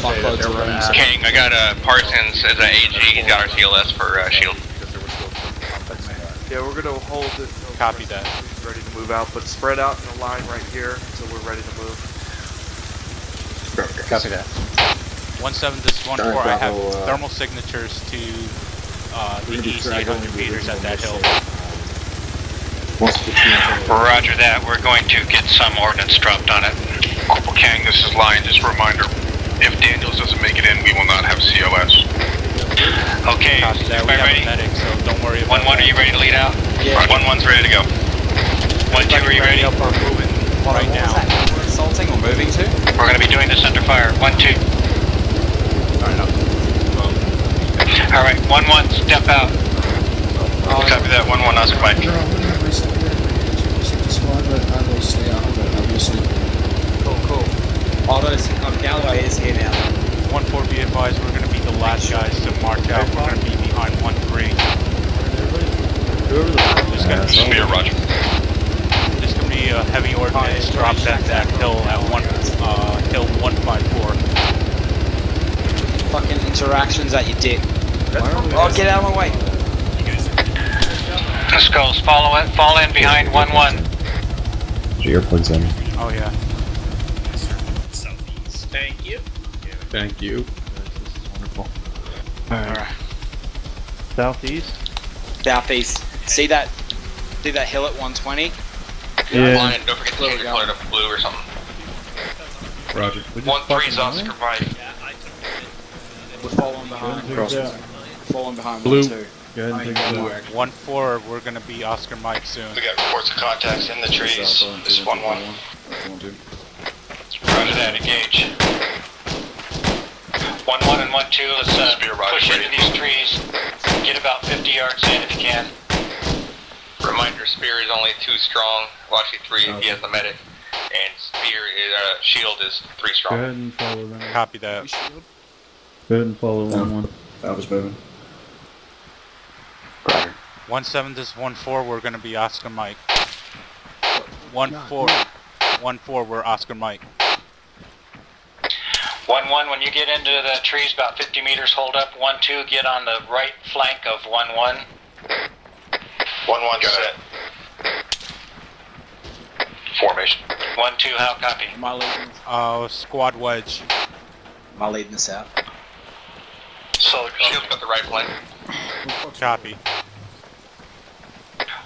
fuckloads of rooms. Kang, I got Parsons as an AG. He's got our CLS for SHIELD. Yeah, we're gonna hold it. Copy that. Ready to move out, but spread out in a line right here, so we're ready to move. Copy that. 17 to 14. I have thermal signatures to the east, 800 meters at that hill. Roger that. We're going to get some ordnance dropped on it. Corporal Kang, this is Lion. Just a reminder, if Daniels doesn't make it in, we will not have COS. Okay, everybody ready? Medic, so don't worry about 1-1, are you ready to lead out? Yeah. 1-1's ready to go. 1-2, are you ready? Right now. We're assaulting or moving to? We're going to be doing this under fire. 1-2. Alright, 1-1, step out. Copy that, 1-1, Oscar Mike. Cool. Autos, Galloway is here now. 1-4, be advised, we're going to be the last guys to mark out. We're going to be behind 1-3. Just going to be spear, Roger. There's going to be a heavy ordnance dropped at that hill at hill 154. Fucking interactions at your dick. Oh, get out of my way. Let's go. Follow it. Fall in behind 1-1. Your earplugs in. Oh yeah. Thank you. Thank you. This is wonderful. Alright. Southeast? Southeast. See that? See that hill at 120? Yeah. Lion, don't forget to color it up blue or something. Roger. 1-3's Oscar Mike. Yeah, I took it. We're falling behind. Falling behind blue. 1-2. Go ahead and take it. 1-4, we're gonna be Oscar Mike soon. We got reports of contacts in the trees. This is 1-1. Roger that, engage. 1-1 and 1-2, let's push into these trees. Get about 50 yards in if you can. Reminder, spear is only 2 strong. Watchy 3 if he has the medic. And spear is, shield is 3 strong. Go ahead and follow them. Copy that. Go ahead and follow 1-1. That was moving. 1-7 to 1-4, we're gonna be Oscar Mike. 1-4, we're Oscar Mike. 1-1, when you get into the trees about 50 meters, hold up. 1-2, get on the right flank of 1-1. 1-1, set. Formation. 1-2, how copy? My leading. Squad wedge. My leading this out. So shield's got the right flank. Copy.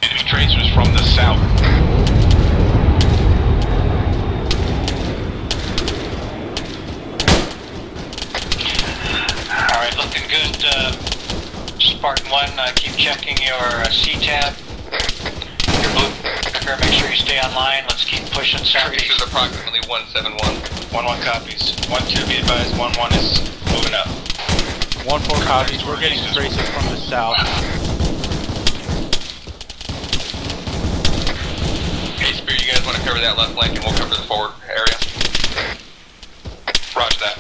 Enemy tracers from the south. Alright, looking good, Spartan-1, keep checking your C-Tab. Your blue checker, make sure you stay online. Let's keep pushing south. This is approximately 171. 1-1 copies. 1-2, be advised, 1-1 is moving up. 1-4 copies, we're getting tracers from the south. You guys want to cover that left flank and we'll cover the forward area. Roger that.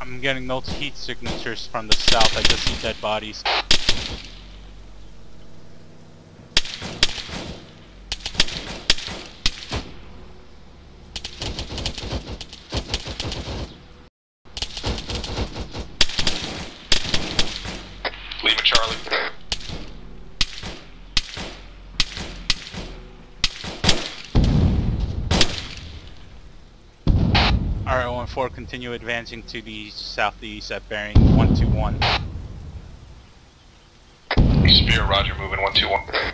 I'm getting no heat signatures from the south. I just see dead bodies. Continue advancing to the southeast at bearing 121. Spear, Roger, moving 121.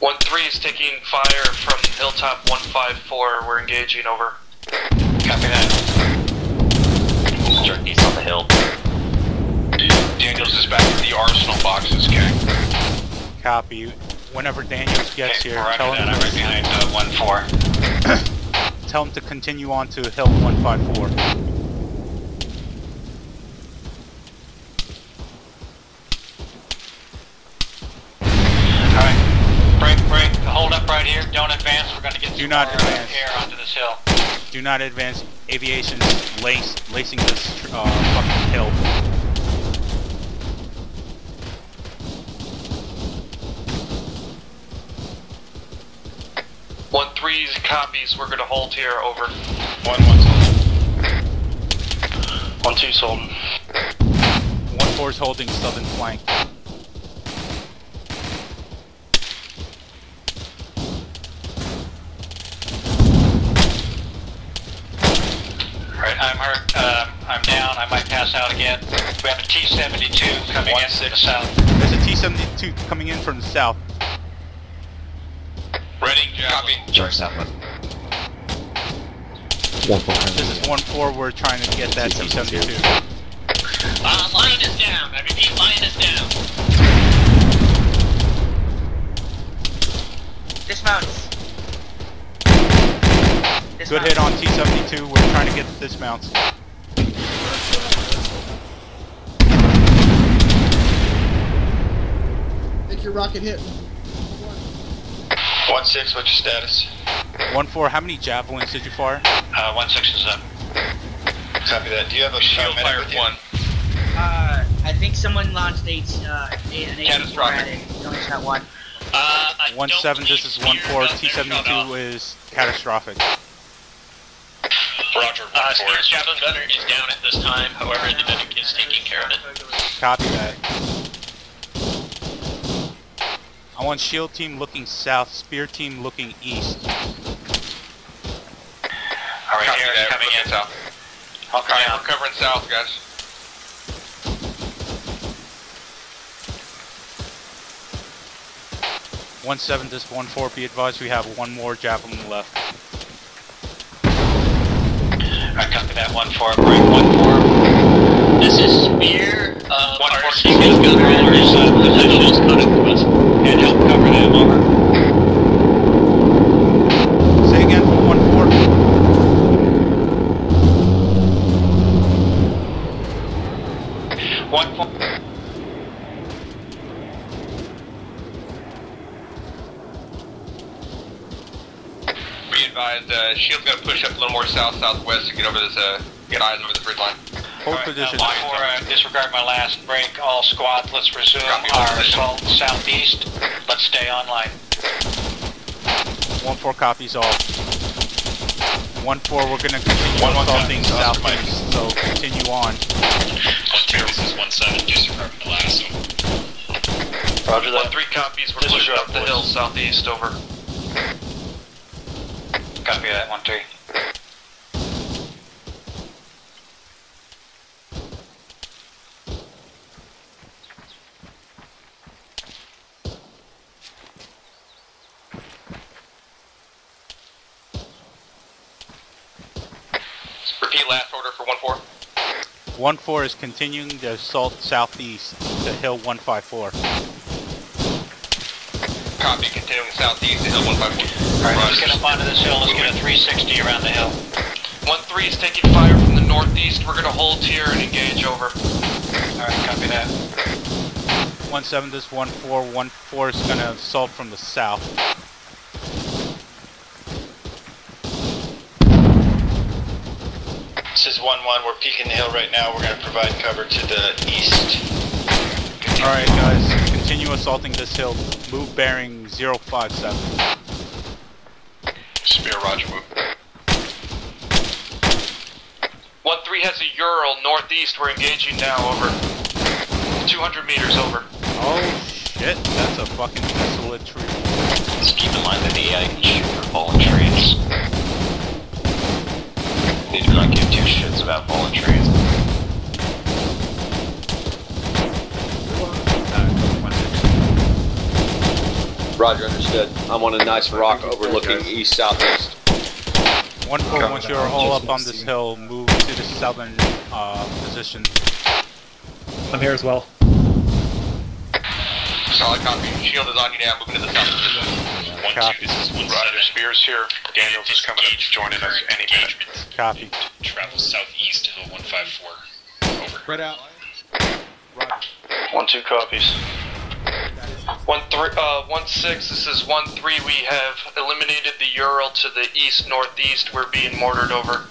One 3 is taking fire from hilltop 154. We're engaging. Over. Copy that. Start east on the hill. Daniels is back at the arsenal boxes. Okay. Copy. Whenever Daniels gets here, tell him, I'm right behind 1-4. Tell him to continue on to hill 154. Alright. Break, hold up right here. Don't advance. We're going to get some more air onto this hill. do not advance aviation lacing this fucking hill. One, three copies, we're gonna hold here, over. One, sold. 1-2's holding. 1-4's holding southern flank. I'm down, I might pass out again. We have a T-72 coming in from the south. There's a T-72 coming in from the south. Ready, Javelin. Copy. Charge southwest. 1-4. This is 1-4, we're trying to get that T-72. Lion is down, I repeat, Lion is down. Dismounts. Good hit on T-72, we're trying to get the dismounts. I think your rocket hit. 1-6, what's your status? 1-4, how many javelins did you fire? 1-6 is up. Copy that. Do you have a shield fire with you? One. I think someone launched an catastrophic. Only shot one. 1-7, this is 1-4, T-72 is catastrophic. Roger, 1-4. Javelin gunner is down at this time, however, the medic is taking care of it. Copy that. I want shield team looking south, spear team looking east. Alright, Harris coming in. South. Alright, we're covering south, guys. One 7 this 1-4, be advised we have one more javelin left. I copy that 1-4, break 1-4. This is spear. 1-4 seconds gun runners positions out of us. And help cover them over. Say again for 1-4. Shield's gonna push up a little more south-southwest to get over this, get eyes over the bridge line. Hold position. Before I disregard my last break, all squads, let's resume our assault southeast. Let's stay online. 1-4 copies all. 1-4, we're gonna continue assaulting southeast, so continue on. 1-2, this is 1-7, disregard my last. Roger that. 1-3 copies, we're pushing up the hill southeast, over. Copy that, 1-3. Repeat last order for 1-4. 1-4 is continuing the assault southeast to hill 154. Copy, continuing southeast to hill 154. Alright, let's get up onto this hill, let's get a 360 around the hill. 1-3 is taking fire from the northeast, we're gonna hold here and engage, over. Alright, copy that. 1-7, this 1-4, 1-4 is gonna assault from the south. This is 1-1, we're peeking the hill right now, we're gonna provide cover to the east. Alright guys, continue assaulting this hill, move bearing 057. Spear, roger, move. 1-3 has a Ural northeast, we're engaging now, over. 200 meters, over. Oh shit, that's a fucking desolate tree. Let's keep in mind that the AI can shoot for fallen trees. They do not give two shits about fallen trees. Roger, understood. I'm on a nice rock overlooking east-southeast. 1-4, once you're all up on this hill, move to the southern position. I'm here as well. Solid copy. Shield is on you now, moving to the south position. 1-2, this is 1-7. Roger, Spears here. Daniels is coming up to join us any minute. Copy. Travel southeast to hill 154. Over. Right out. Roger. 1-2 copies. 1-6, this is 1-3, we have eliminated the Ural to the east-northeast. We're being mortared over.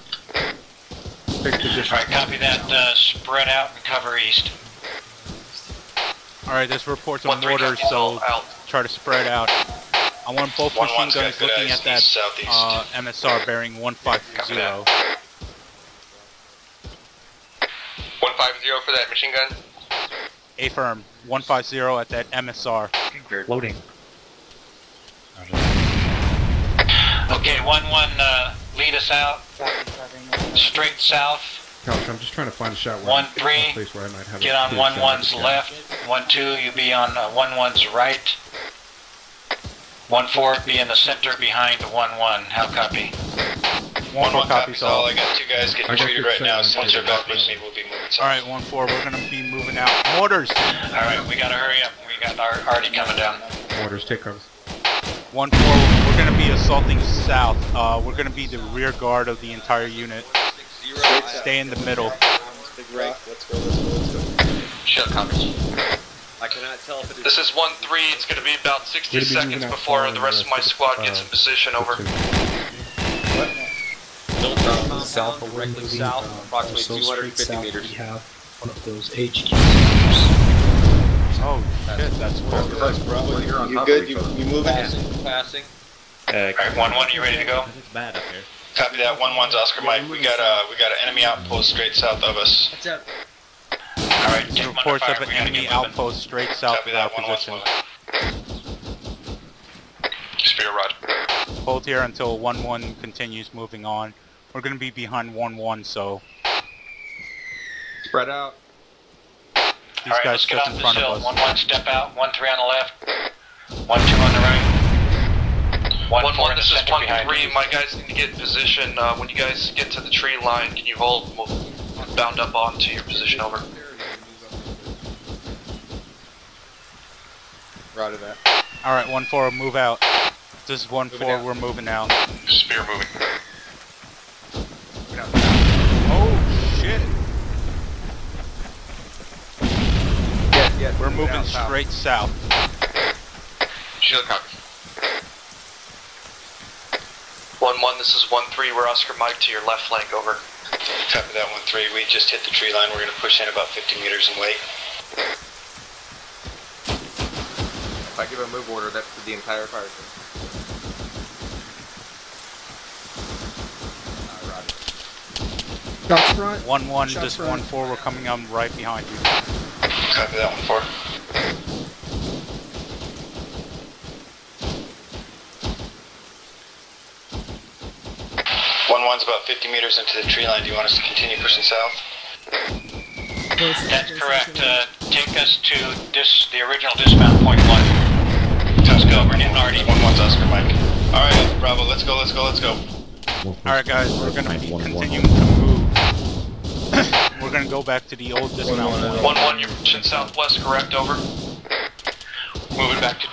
Alright, copy that. Spread out and cover east. Alright, there's reports on mortars, so try to spread out. I want both machine guns looking at that MSR bearing 150. 150 for that machine gun? Affirm. 150 at that MSR. We're loading. Okay, 1-1, lead us out. Straight south. Gosh, I'm just trying to find a shot where 1-3, where I might have get on 1-1's left. 1-2, you be on 1-1's right. 1-4, be in the center behind 1-1. How copy? 1-4 copies all. I got two guys getting treated right now. Since you're back with me, we'll be moving south. Alright, 1-4, we're going to be moving out. Mortars! Alright, we got to hurry up. We got already coming down. Mortars, take cover. 1-4, we're going to be assaulting south. We're going to be the rear guard of the entire unit. Stay in the middle. Let's go, Shell copies. I cannot tell if it is. This is 1-3, it's going to be about 60 seconds before the rest of my squad gets in position, over. South, directly south, approximately 250 meters. We have one of those HQ. Oh, shit, that's what. You good? You moving? Passing. Alright, 1-1, are you ready to go? It's bad up here. Copy that, 1-1's Oscar Mike. We got an enemy outpost straight south of us. What's up? Alright, reports of an enemy outpost straight south of our position. Spear rod. Hold here until 1-1 continues moving on. We're gonna be behind 1-1, so spread out. These guys step in front of us. 1-1 step out, 1-3 on the left, 1-2 on the right. 1-4, this is 1-3, my guys need to get in position. When you guys get to the tree line, can you hold? We'll bound up onto your position, over. Roger that. Alright, 1-4, move out. This is 1-4, we're moving out. Spear moving. Oh, shit! Yes, we're moving straight south. Shield copy. 1-1, this is 1-3, we're Oscar Mike to your left flank, over. Copy that, 1-3, we just hit the tree line, we're going to push in about 50 meters and wait. If I give a move order, that's the entire fire team. Roger. Shot front. 1-1, this 1-4, we're coming on right behind you. Copy that, 1-4. One's about 50 meters into the tree line. Do you want us to continue pushing south? That's correct. Take us to the original dismount point 1. Let's go. We're getting already. 1-1's Oscar Mike. All right, Bravo. Let's go. Let's go. Let's go. All right, guys. We're gonna be continuing to move. We're gonna go back to the old dismount point. 1-1, you're pushing southwest. Correct. Over. Moving back to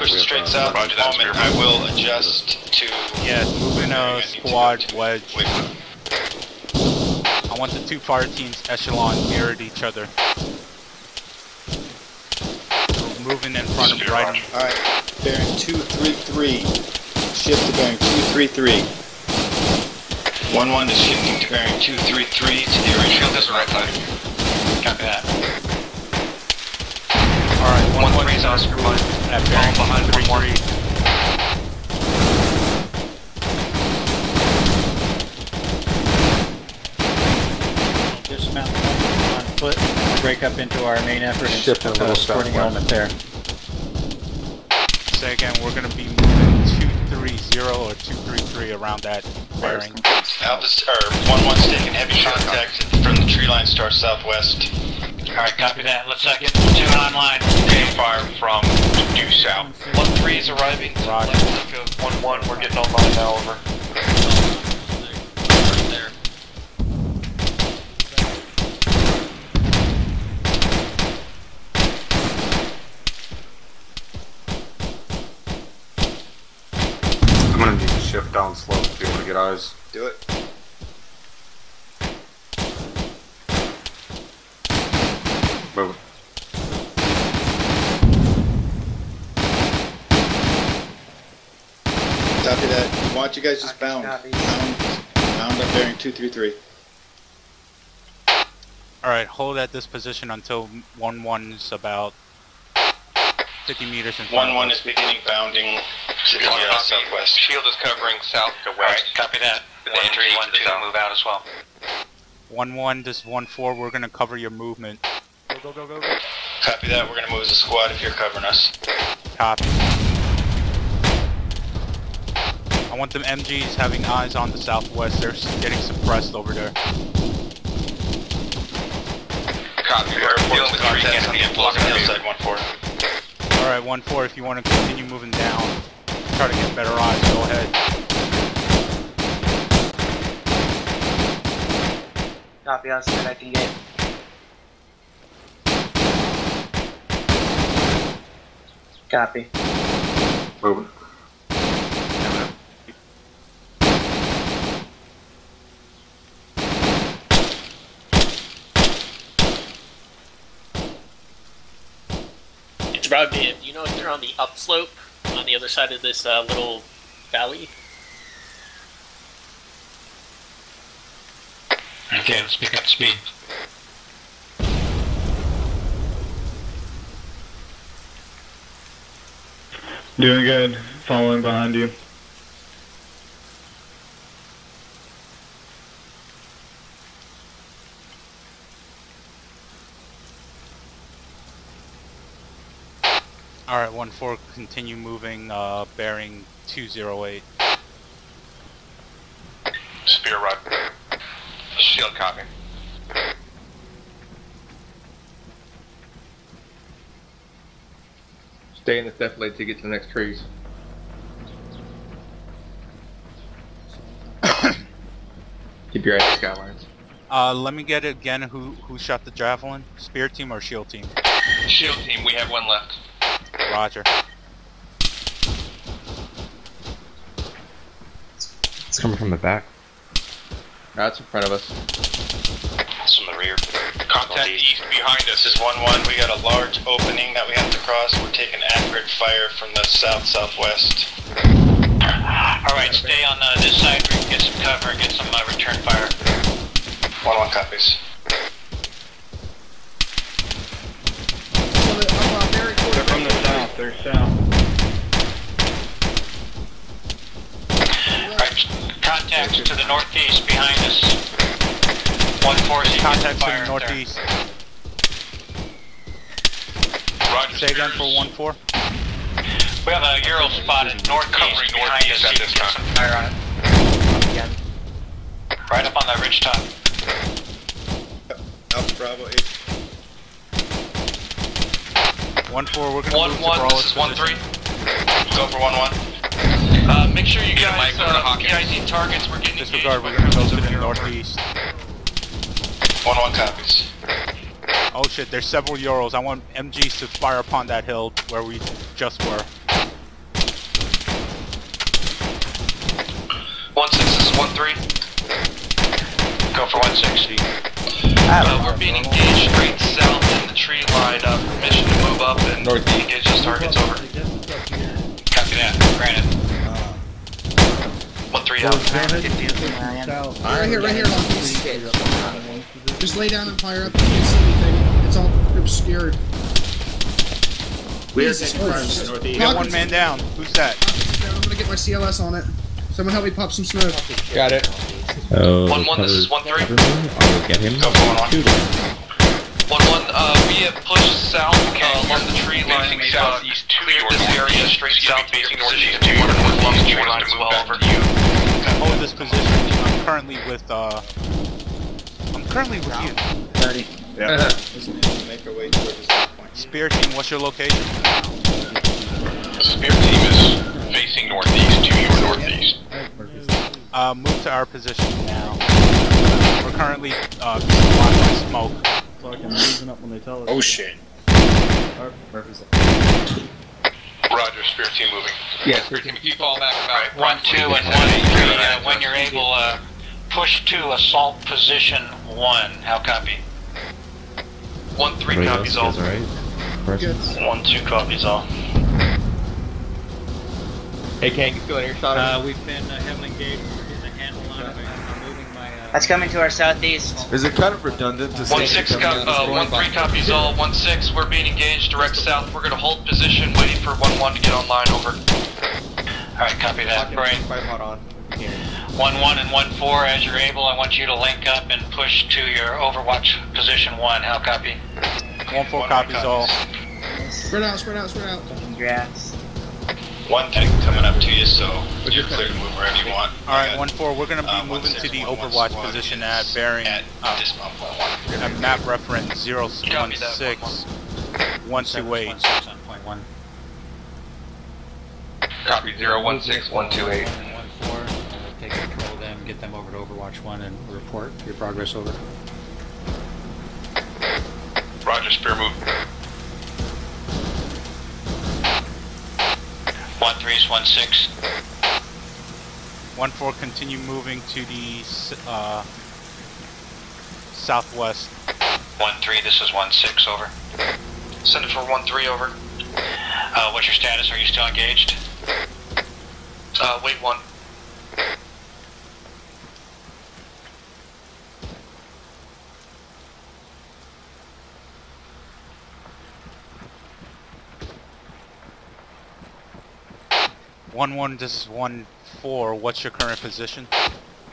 pushing straight south. Roger that. I will adjust to. Yes, moving a squad wedge. I want the two fire teams echelon near at each other. We're moving in front of right. Alright, bearing 233. Shift to bearing 233. 1-1 is shifting to bearing 233 to the original. That's the right side. Copy that. Alright, 1-3 is Oscar Mike. At bearing behind 1-3. Dismount on foot. Break up into our main effort and shift to the supporting element there. Say again, we're going to be moving 230 or 233 around that bearing. Alpha's, 1-1's taking heavy contact from the tree line, start southwest. Alright, copy that. Let's get 2 online. Okay, fire from due south. 1-3 is arriving. Roger. 1-1, we're getting online now, over. Right there. I'm gonna need to shift down slow if you want to get eyes. Do it. Move. Copy that. Watch you guys just bound. Bound up bearing 233. Alright, hold at this position until 1-1's about 50 meters in front. 1-1 is beginning bounding to the southwest. Shield is covering south to west. Alright, copy that. Entry 1-2 move out as well. 1-1, this 1-4, we're going to cover your movement. Go, go, go, go, go. Copy that, we're going to move as a squad if you're covering us. Copy. I want them MGs having eyes on the southwest, they're getting suppressed over there. Copy, we're dealing with three cannon blocking the outside 1-4. Alright, 1-4, if you want to continue moving down, try to get better eyes, go ahead. Copy us that I can get. Copy. Moving. Rob, do you know if they're on the upslope on the other side of this little valley? Okay, let's pick up speed. Doing good. Following behind you. Alright, 1-4, continue moving, bearing 208. Spear right. Shield copy. Stay in the step late to get to the next trees. Keep your eyes on the skylines. Let me get it again. Who shot the javelin? Spear team or shield team? Shield team. We have one left. Roger. It's coming from the back. That's in front of us. That's from the rear. Contact east behind us is 1-1. We got a large opening that we have to cross. We're taking accurate fire from the south-southwest. Alright, stay on this side. Get some cover, get some return fire. 1-1 copies. They're from the south. They're south. Alright. Contacts to the northeast behind us. 1-4, contacts to the northeast. Roger. Say again for 1-4. We have a Ural spotted north covering behind us. At this time. Fire on it. Again. Right up on that ridge top. Alpha Bravo 8. 1-4, we're going to move to Brawler's position. 1-3. Go for 1-1. Make sure you guys, EIZ targets, we're getting disregard, we're going to go to the northeast. 1-1 copies. Oh shit, there's several Urals. I want MGs to fire upon that hill where we just were. 1-6, this is 1-3. Go for 1-6. We're being engaged straight south in the tree line up. Permission to move up and northeast. Engage those targets, over. Copy that, granted. 1-3 out. Alright, here, right here. Just lay down and fire up. You can't see anything. It's all obscured. We're taking fire in the northeast. Got one man down. Who's that? I'm gonna get my CLS on it. Someone help me pop some snow. Got it. 1-1, this is 1-3. I'll get him. Go for 1-1. 1-1, we have pushed south along the tree line, southeast to cleared this area, straight south facing northeast to one along the tree line as well. Hold this position. I'm currently with you. 30. Yeah. Make our way towards this point. Spear team, what's your location? Spear team is facing northeast to your northeast. Move to our position now. We're currently blocked by smoke. Up when they tell us. Oh shit. Roger, Spear team moving. Yeah, Spear team, if you fall back about 1-2 and 1-3, when you're able, push to assault position 1. How copy? 1-3 copies all. Right. 1-2 copies all. Hey, Kang, you still in your shot? We've been heavily engaged in the handle on it. I'm moving my. That's coming to our southeast. Is it kind of redundant to say? 1-6, 1-3 copies all. 1-6, we're being engaged direct south. We're gonna hold position, waiting for 1-1 to get online. Over. All right, copy that. Brain. Hold on. 1-1 and 1-4, as you're able, I want you to link up and push to your Overwatch position 1. How copy? 1-4 copies all. Spread out. Congrats. 1-10 coming up to you, so you're clear to move wherever you want. Alright, 1-4, we're going to be moving to the Overwatch position at bearing map reference 016-128. Copy 016-128. 1-4, take control of them, get them over to Overwatch 1 and report your progress over. Roger, spear move. 1-3 is 1-6. 1-4, continue moving to the southwest. 1-3, this is 1-6, over. Send it for 1-3, over. What's your status? Are you still engaged? Wait 1. This is 1-4. What's your current position?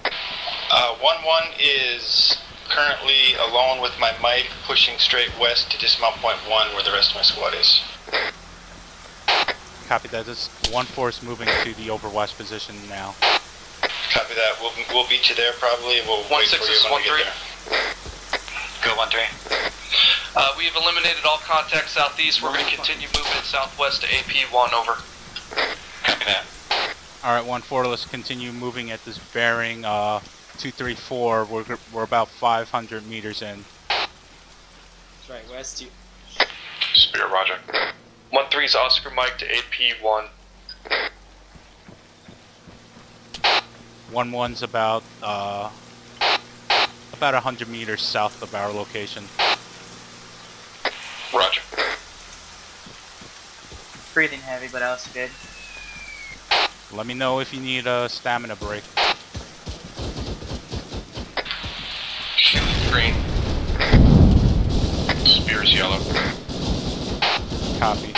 1-1 is currently alone with my mic, pushing straight west to dismount point 1, where the rest of my squad is. Copy that. This 1-4 is moving to the Overwatch position now. Copy that. We'll beat you there probably. We'll wait for you when we get there. Go 1-3. We have eliminated all contact southeast. We're going to continue moving southwest to AP1. Over. Yeah. Alright, 1-4, let's continue moving at this bearing 234. We're about 500 meters in. That's right, west. Spear, roger. 1-3 is Oscar Mike to AP1. 1-1's about 100 meters south of our location. Roger. Breathing heavy, but else good. Let me know if you need a stamina break. Shield green. Spears yellow. Copy.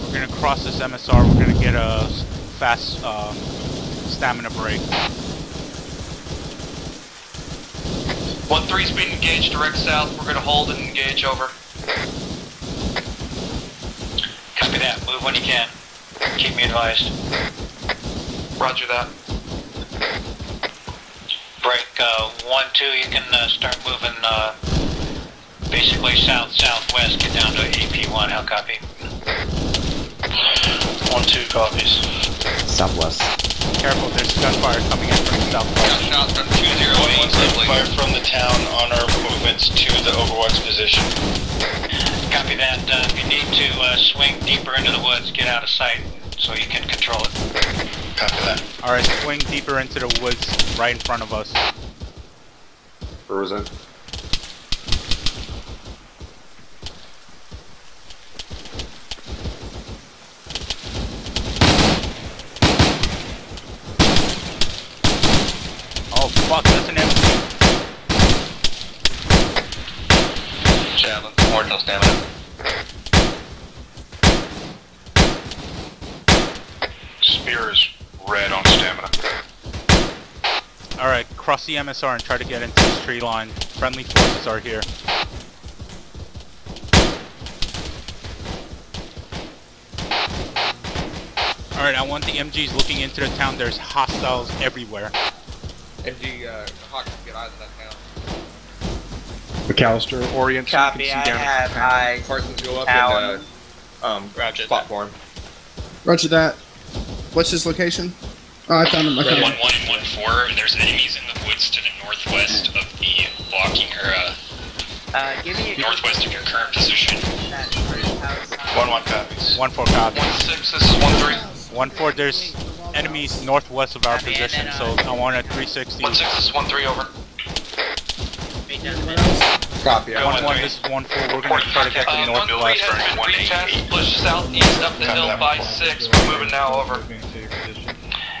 We're gonna cross this MSR. We're gonna get a fast stamina break. 1-3's being engaged direct south. We're gonna hold and engage over. Copy that. Move when you can. Keep me advised. Roger that. Break 1-2. You can start moving basically south-southwest. Get down to AP1. How copy? 1-2 copies. Southwest. Careful, there's gunfire coming in from the southwest. Shots from 208. Gunfire from the town on our movements to the Overwatch position. Copy that. If you need to swing deeper into the woods, get out of sight so you can control it. Copy that. Alright, swing deeper into the woods right in front of us. Where was it? Oh fuck, that's an empty. Javelin, more no stamina. Spear is red on stamina. Alright, cross the MSR and try to get into this tree line. Friendly forces are here. Alright, I want the MGs looking into the town. There's hostiles everywhere. MG, Hawkins, get out of that town. McAllister, orient. Copy, I have eyes. Parsons, go up and platform. Roger that. What's his location? Oh, I found him. 1-1 and 1-4. There's enemies in the woods to the northwest of the walking area. Give me northwest of your current position. 1-1 copies. 1-4 copies. 1-6. This is 1-3. 1-4. There's enemies northwest of our position, so I want a 360. 1-6. This is 1-3. Over. Copy. 1-1, this is 1-4. We're going to try to get the northwest. One-three has been pushed southeast up the hill by 6. We're moving now over.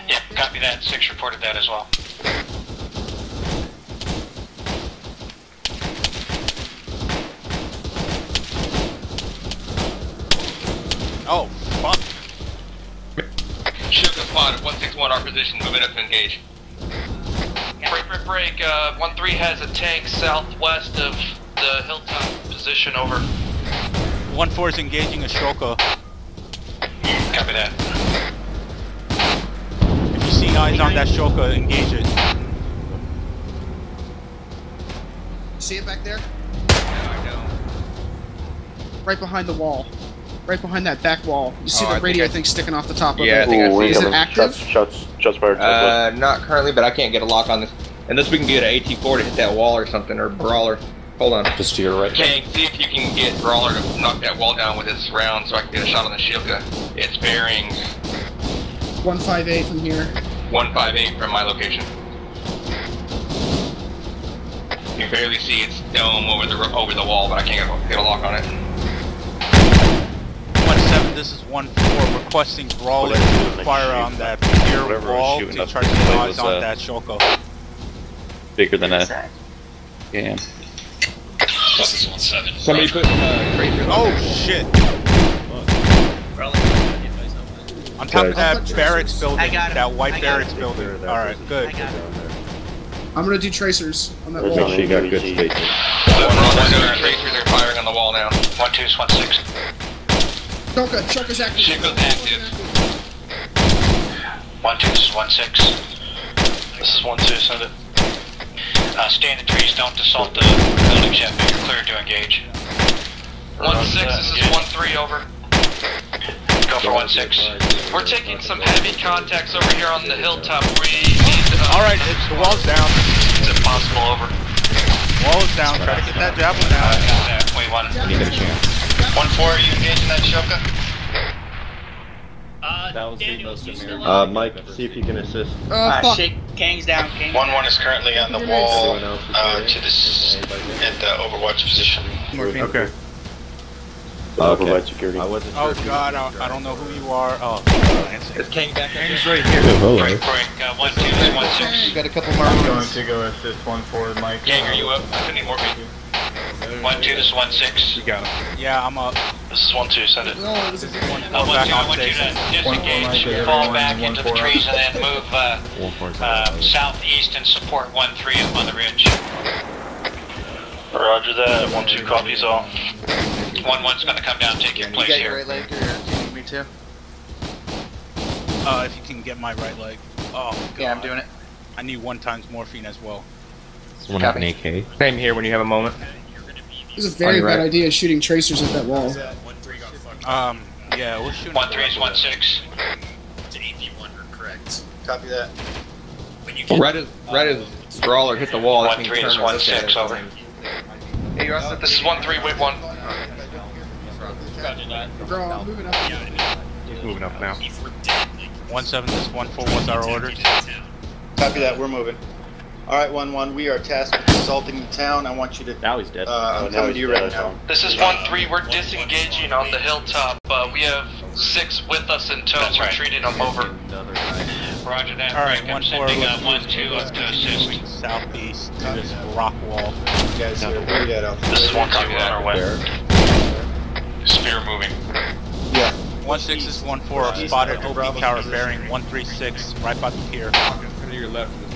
Yeah, copy that. 6 reported that as well. Oh, fuck. Shilka spotted, 161, our position, moving up to engage. Break, 1-3 has a tank southwest of the hilltop position, over. 1-4 is engaging a Shilka. Copy that. If you see eyes on that Shilka, engage it. See it back there? No, I don't. Right behind the wall. Right behind that back wall. You see the radio thing sticking off the top of it. Yeah, I think I see. Is it active? Shots fired. Not currently, but I can't get a lock on this. Unless we can get an AT4 to hit that wall or something, or Brawler. Hold on. Just to your right. Kang, see if you can get Brawler to knock that wall down with his round so I can get a shot on the Shilka. It's bearing... 158 from here. 158 from my location. You can barely see its dome over the wall, but I can't get a lock on it. 1-7, this is 1-4, requesting Brawler to fire on that pier wall to try to get eyes on that Shilka. Bigger than that. Damn. This is 1-7. Somebody put Crazy. Oh shit! On top of that barracks building, that white barracks building. Alright, good. I'm gonna do tracers on that wall. She got good spaces. Tracers are firing on the wall now. 1-2 is 1-6. Shilka's active. Shilka's active. 1-2, this is 1-6. This is 1-2, send it. Stay in the trees, don't assault the buildings yet, but you're clear to engage. 1-6, this is 1-3, over. Go for 1-6. We're taking some heavy contacts over here on the hilltop. We need alright, the wall's down. Is it possible, over? Wall is down, try to get that Javelin out. We want to get a chance. 1-4, are you engaging that Shilka? That was Daniel, the most amazing. Mike, see if you can assist. Shit, Kang's down. 1-1 is currently on the wall to this at the Overwatch position. Morphine. Okay. Overwatch security. Oh god, I don't know who you are. Oh, it's Kang back there. Kang's right here. Hello. Break, 1-2, 1-6. You got a couple more. I'm going to go assist 1-4, Mike. Kang, are you up? I need morphine. 1-2, this is 1-6. You got him. Yeah, I'm up. This is 1-2, send it. 1-2, I want you to disengage, fall back into the trees, and then move southeast and support 1-3 up on the ridge. Roger that, 1-2 copies all. 1-1's gonna come down and take your place here. You got your right leg, or do you need me to? If you can get my right leg. Oh, God. Yeah, I'm doing it. I need 1 times morphine as well. Someone have an AK? Same here when you have a moment. This is a very bad idea, shooting tracers at that wall. Yeah, we'll shoot. 1-3 is 1-6. It's an AP1, correct. Copy that. Right as Brawler hit the wall, 1-3 is 1-6, over. Hey, you're up. This is 1-3, wait 1. Brawler, moving up. He's moving up now. 1-7, this is 1-4, what's our order? Copy that, we're moving. Alright, 1-1, we are tasked with assaulting the town. I want you to... Now he's dead. I'm coming to you right now. This is 1-3, we're disengaging on the hilltop. We have 6 with us in tow. We're treating them over. Roger that. Alright, 1-4, I'm 1-2 up to assist. Southeast to this rock wall. You guys here, we're dead out. This is 1-2 on our way. Spear moving. Yeah. 1-6 is 1-4, spotted OP tower bearing 136, right by the pier.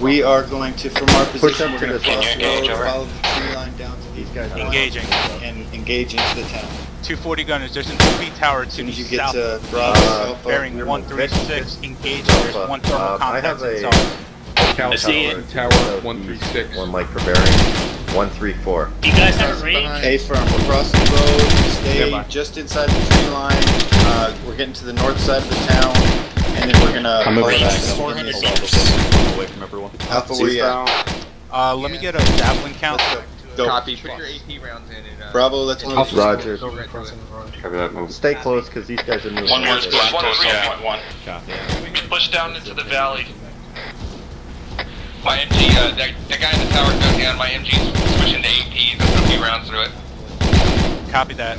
We are going to, from our position, we're going to follow the tree line down to these guys. Engaging. And engage into the town. 240 gunners, there's an OP tower to the south. Bearing 136, engage. There's 1 thermal contact I see it. Tower 136. 1 light for bearing. 134. You guys have range? A firm. We're crossing the road. Stay just inside the tree line. We're getting to the north side of the town. And then we're gonna pull it back. 400 away from everyone. Alpha, let me get a Javelin count. Copy. Put your AP rounds in. And, Bravo, let's move. Roger. Stay close, because these guys are moving. 1-1 is push. 1-3. Push down into the valley. My MG, that guy in the tower goes down. My MG's pushing to AP. 3 rounds through it. Copy that.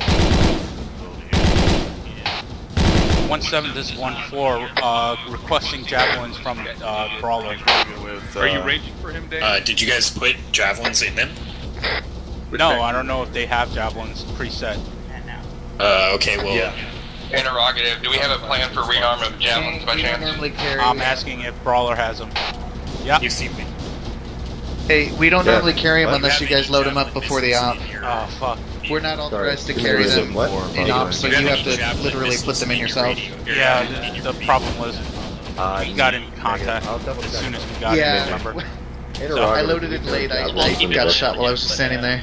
1-7, this is 1-4, requesting javelins from Brawler. Are you ranging for him, Dave? Did you guys put javelins in them? No, I don't know if they have javelins preset. Okay, well... Yeah. Interrogative, do we have a plan for rearm of javelins by chance? I'm asking if Brawler has them. Yeah. You've seen me. Hey, we don't normally carry them unless you guys load them up before the op. Oh, fuck. We're not authorized to carry them in op, so you have to literally put them in yourself. Yeah, the problem was we got in contact as soon as we got in the number. So I loaded it late, I got shot while I was just standing there.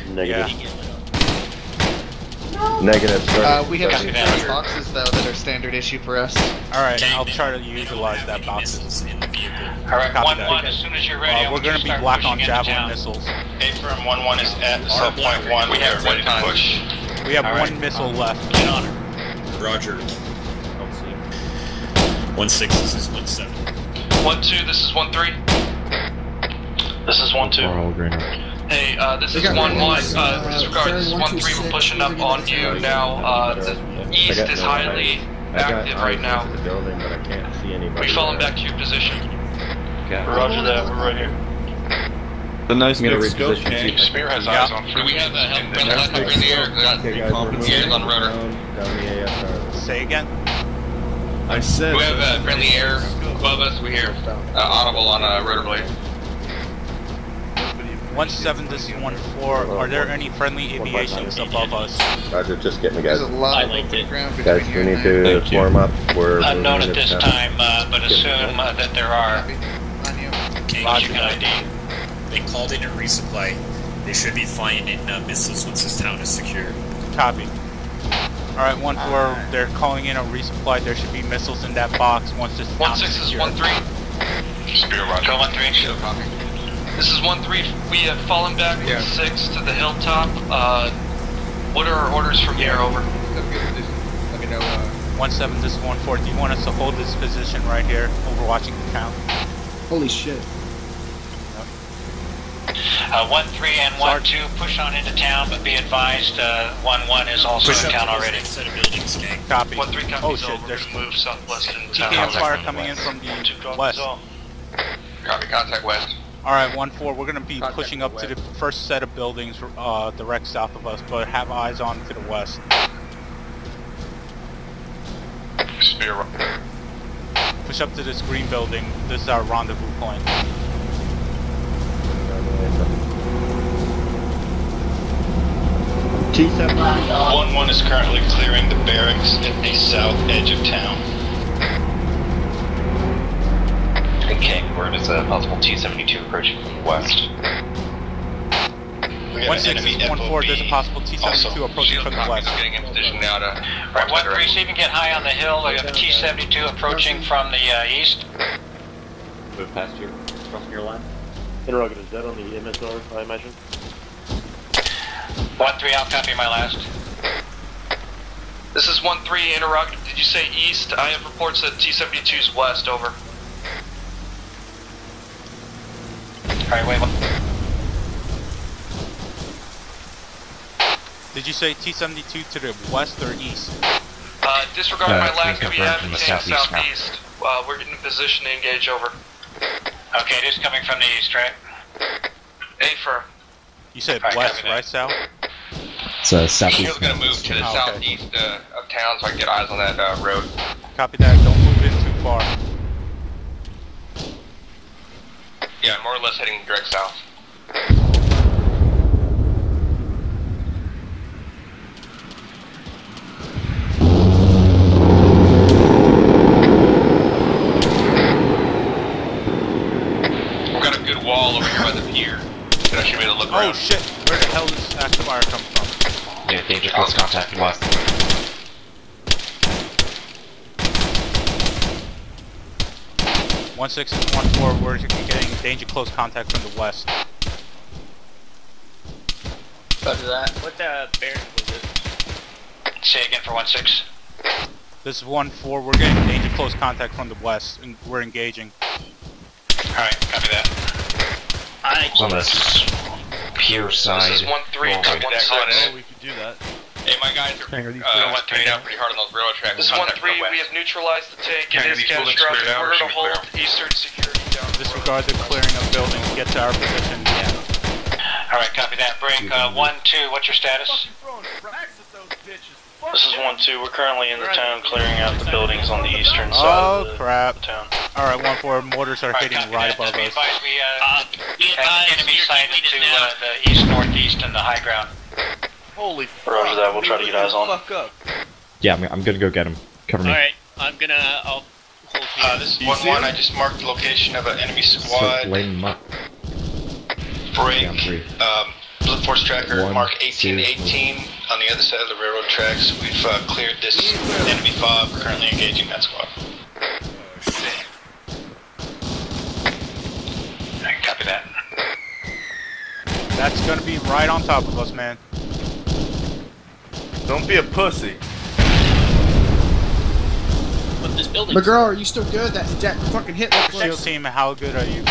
Negative. We have two boxes though that are standard issue for us. Alright, I'll try to utilize that boxes. Alright, 1-1, as soon as you're ready, we're going to be black on javelin missiles. Affirm 1-1 is at the sub-point 1. We have ready to push. We have one missile left. Get on it. Roger. 1-6, this is 1-7. 1-2, this is 1-3. This is 1-2. Hey, this is 1-1, disregard, this is 1-3, we're pushing up on you now, the east is highly active right now. We're falling back to your position. Roger that, we're right here. The nice big scope, man. Spear has eyes on front. Do we have a helicopter in the air? Ears on rudder. Say again? I said... Do we have friendly air above us? We hear audible on rudder blade. 1-7, this is 1-4. Are there any friendly aviations above us? Roger, just getting the guys. There's a lot of open ground between here and there. Guys, we need to warm up. We're unknown at this time, but assume that there are. Roger, ID. They called in a resupply. They should be flying in missiles once this town is secure. Copy. Alright, 1-4, they're calling in a resupply. There should be missiles in that box once this town is secure. 1-6 is 1-3. Spear Roger. 1-3, shield copy. This is 1-3, we have fallen back 6 to the hilltop. What are our orders from here, over? Let me know. 1-7, this is 1-4, do you want us to hold this position right here, overwatching the town? Holy shit. 1-3 and 1-2, push on into town, but be advised, 1-1 is also in town already. Copy. 1-3 comes over, there's move southwest into town. TPM fire coming in from the west. Copy, contact west. Alright, 1-4, we're going to be pushing up to the first set of buildings direct south of us, but have eyes on to the west. Spear. Push up to this green building. This is our rendezvous point. T-72. 1-1 is currently clearing the barracks at the south edge of town. Kang, word is a possible T-72 approaching from the west. 1-6, 1-4, there's a possible T-72 approaching from the west. Getting in position now to... Right, 1-3, see if you can get high on the hill. We have a T-72 approaching from the east. Move past you, crossing your line. Interrogative, is that on the MSR, I imagine? 1-3, I'll copy my last. This is 1-3, interrogative, did you say east? I have reports that T-72's west, over. Alright, wait, did you say T-72 to the west or east? Disregard my last, we have southeast. We're getting in position to engage, over. Okay, it is coming from the east, right? Affirm. You said west, right, Sal? It's southeast. Shield's gonna move to the southeast of town so I can get eyes on that road. Copy that, don't move in too far. Yeah, more or less heading direct south. We've got a good wall over here by the pier. Could actually be able to look around. Oh shit! Where the hell does active fire come from? Yeah, danger close contact west. One 6 and 1-4, we're getting danger close contact from the west. Roger that. What the bear was it? Say again for 1-6. This is 1-4, we're getting danger close contact from the west, and we're engaging. Alright, copy that. I pier side. This is 1-3, coming down on it. We could do that. Hey, my guys are laying down pretty hard on those railroad tracks. This is 1-3, we have neutralized the tank. It is catastrophic. We're going to hold eastern security down. Disregard the clearing of buildings. Get to our position. Yeah. Alright, copy that. Break 1-2, what's your status? This is 1-2, we're currently in the town clearing out the buildings on the eastern side of the town. Alright, 1-4, mortars are hitting right above us. Enemy sighted to the east-northeast and the high ground. Holy fuck. Roger that, we'll try to get eyes on. Yeah, I'm gonna go get him. Cover me. Alright, I'm gonna... I'll hold you. This is 1-1, I just marked the location of an enemy squad. So lane him up. Break, Blue Force Tracker, mark 1818 on the other side of the railroad tracks. We've cleared this enemy FOB, we're currently engaging that squad. I can copy that. That's gonna be right on top of us, man. Don't be a pussy. But this building. McGraw, are you still good? That Jack fucking hit looks like. SHIELD team, how good are you?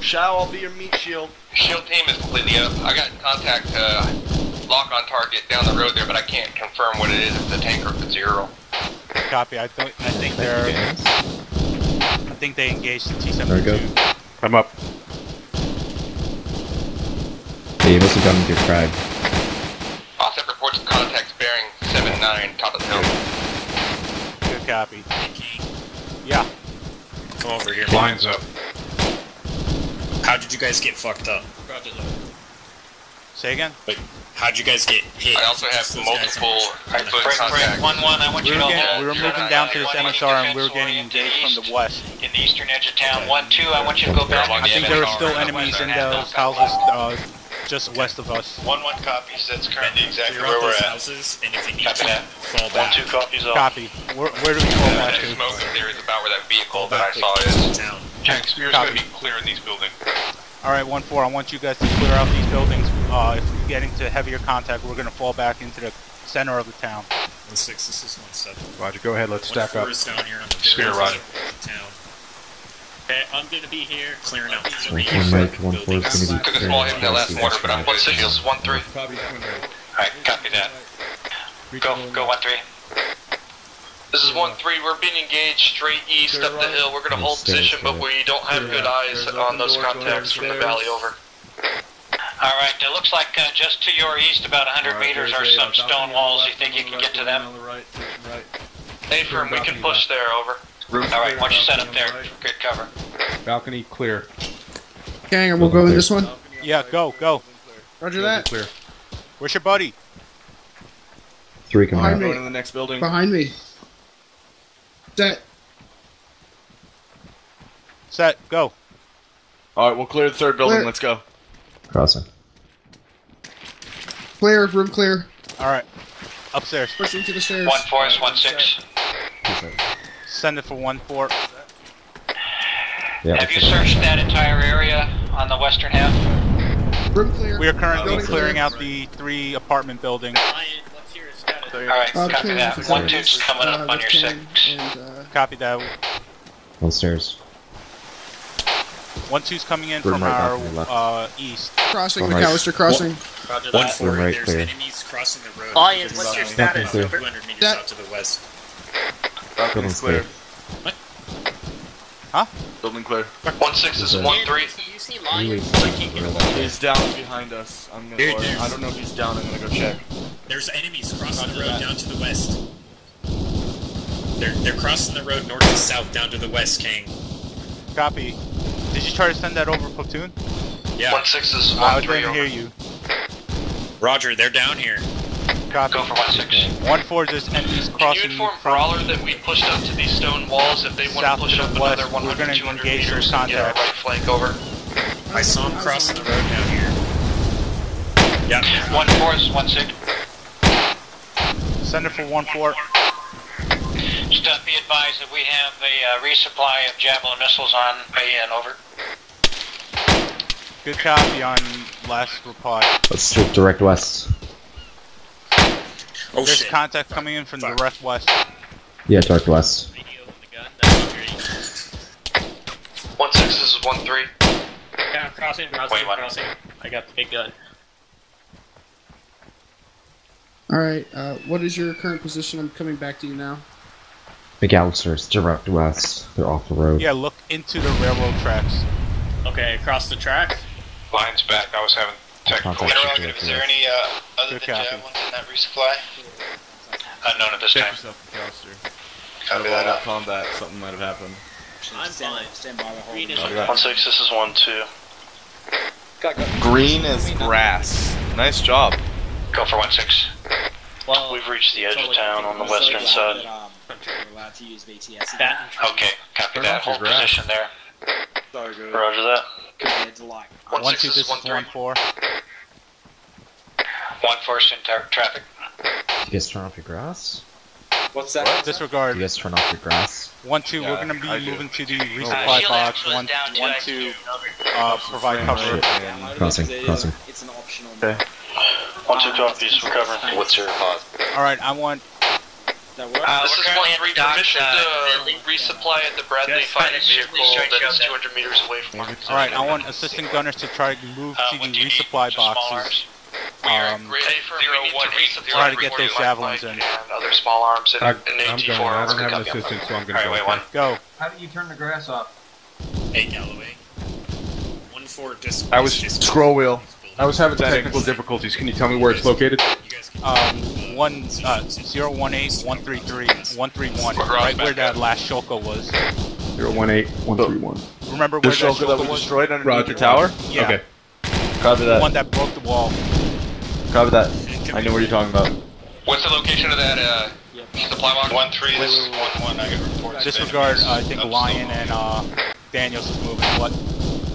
Shall I'll be your meat shield. SHIELD team is completely up. I got contact, lock on target down the road there, but I can't confirm what it is, if the tank or if it's Ural. Copy, I think they're... I think they engaged the T-72. There we go. I'm up. Hey, you must have gotten to your tribe. Offset reports of contacts bearing 7-9, top of the hill. Good copy. Yeah. Come over here. Line's up. How did you guys get fucked up? Say again? Wait, how'd you guys get hit? I also have multiple... Break, 1-1, I want you to... We were moving down to this MSR and we were getting engaged from the west. In the eastern edge of town. 1-2, I want you to go back. I think there are still enemies in those houses just west of us. 1-1 copies, that's currently exactly where we're at. And if you need to, fall back. 1-2 copies off. Copy. Where do we fall back to? Smoke there is about where that vehicle that I saw is. Spear's gonna be clearing these buildings. Alright, 1-4, I want you guys to clear out these buildings. If we get into heavier contact, we're gonna fall back into the center of the town. 1-6, this is 1-7. Roger, go ahead, let's stack up. Spear, roger. Okay, I'm gonna be here clearing out these buildings. 1-4 is gonna be took a small hit in that last mortar, but I'm going to shields 1-3. Alright, copy that. Go 1-3. This is 1-3, we're being engaged straight east up the hill. We're gonna hold position, but we don't have good eyes on those contacts from the valley over. Alright, it looks like just to your east, about 100 meters, are some stone walls. You think you can get to them? Affirm, we can push there, over. Alright, once you set up there, good cover. Balcony clear. Kang, we'll go with this one? Yeah, go. Roger that. Clear. Where's your buddy? 3 coming out. Going to the next building. Behind me. Set, go. Alright, we'll clear the third building, let's go. Crossing. Clear, room clear. Alright. Upstairs. Push into the stairs. 1-4 is 1-6. Send it for 1-4. Yeah, have you searched that entire area on the western half? Room clear. We are currently clearing out the 3 apartment buildings. Alright, copy that. 1-2's coming up on your 6. Copy that. On stairs. 1-2's coming in from our east. Crossing, McAllister crossing. 1-4, there's enemies crossing the road. Lion, what's your status? 200 meters out to the west. Building clear. What? Huh? Building clear. 1-6 is 1-3. You see Lion flanking. He's down behind us. I don't know if he's down, I'm gonna go check. There's enemies crossing the road down to the west. They're crossing the road north to south down to the west, King. Copy. Did you try to send that over platoon? Yeah. 1-6 is 1-3. I didn't hear you. Roger, they're down here. Copy. Go for 1-6. 1-4, there's enemies crossing. Can you inform Brawler that we pushed up to these stone walls if they want to push up another 100, 200 meters and get our right flank over? I saw him crossing the road down here. Yeah. 1-4 is 1-6. Send it for 1-4. Just be advised that we have a resupply of Javelin missiles on way in, over. Good copy on last reply. Let's strip direct west. Oh, there's contact coming in from the direct west. Yeah, direct west. 1-6 is 1-3. Yeah, I'm crossing. I got the big gun. Alright, what is your current position? I'm coming back to you now. McAllister is direct west. They're off the road. Yeah, look into the railroad tracks. Okay, across the track. Lion's back. I was having technical issues. Is there any other than Javelins in that resupply? Unknown at this time. Check yourself, McAllister. Copy that up. Combat, something might have happened. I'm fine. Stand by the hold. 1-6, this is 1-2. Green is grass. Nice job. Go for 1-6. Well, we've reached the edge of town on the western side. Okay, copy that. Hold position there. Roger that. 1-6 is 1-3. 1-4, syntax traffic. You guys turn off your grass? What's that? What? Disregard. You guys turn off your grass. 1-2, yeah, we're gonna be moving to the resupply box. 1-2, provide cover. Yeah, crossing. It's an optional. Okay. 1-2 copies, we're covering. What's your pod? Alright, I want. This is 1-3. Permission to resupply at the Bradley fighting vehicle that is 200 meters away from us. Alright, I want assistant gunners to try to move to the resupply boxes. Try to get those javelins in. Other small arms and I'm going. I don't have an assistant, so I'm going to go. How do you turn the grass off? Hey, Galloway. 1-4. I was scroll wheel. I was having technical difficulties. Can you tell me where it's located? 018 133 131. Right where that last Shilka was. 018 131. Remember where the Shilka that was destroyed underneath the tower? Yeah. Okay. Copy that. The one that broke the wall. Copy that. I know what you're talking about. What's the location of that supply box? 1-3. This is 1-1. I got reports. Disregard. I think Lion and Daniels is moving. What?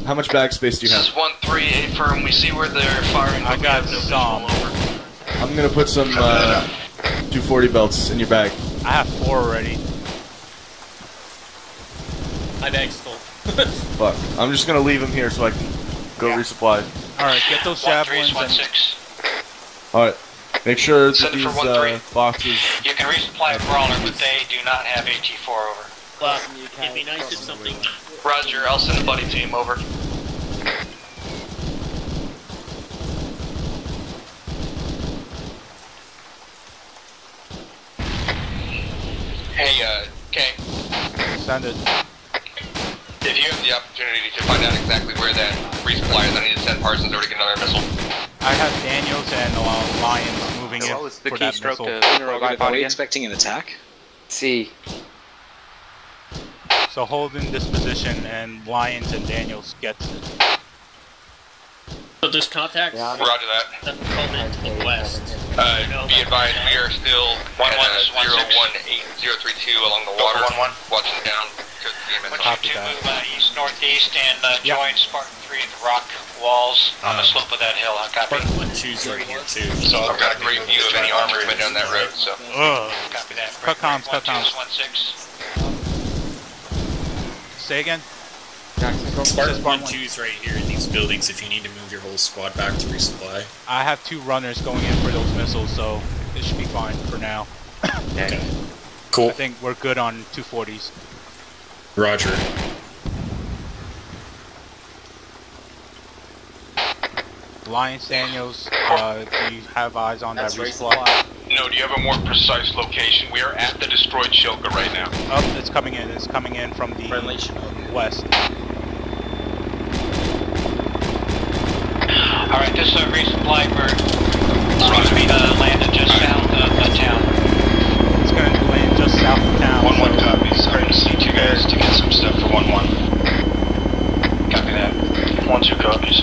How much backspace do you have? This is 1-3. Affirm. We see where they're firing. I got some. I'm gonna put some 240 belts in your bag. I have 4 already. My bag's full. Fuck. I'm just gonna leave them here so I can go resupply. Alright, get those javelins. Alright, make sure that these boxes... You can resupply Brawler, but they do not have AT4 over. Well, it'd be nice if something... Roger, I'll send a buddy team over. Hey, Kang. Send it. If you have the opportunity to find out exactly where that resupply is, I need to send Parsons over to get another missile. I have Daniels and Lyons moving in for that missile. Are we expecting an attack? C. So hold in this position and Lyons and Daniels gets it. So just contact? Yeah, roger that. That's to the west. Be advised, we are still 01802 along the water. 1-1. Watching down. Copy that. Move east northeast and join Spartan-3 at the rock walls on the slope of that hill. I copy. So I've got a great view of any armory down that road. So copy that. Cut comms. 1-6. Say again. Spartan-2's right here in these buildings. If you need to move your whole squad back to resupply. I have 2 runners going in for those missiles, so it should be fine for now. Okay. Cool. I think we're good on 240s. Roger. Lions, Daniels, do you have eyes on that resupply? No, do you have a more precise location? We are at the destroyed Shilka right now. Oh, it's coming in. It's coming in from the west. Alright, this resupply for going to land just south of the town. It's going to land just south of town. 1-1 copies. I'm going to send you guys to get some stuff for 1-1. Copy that. 1-2 copies.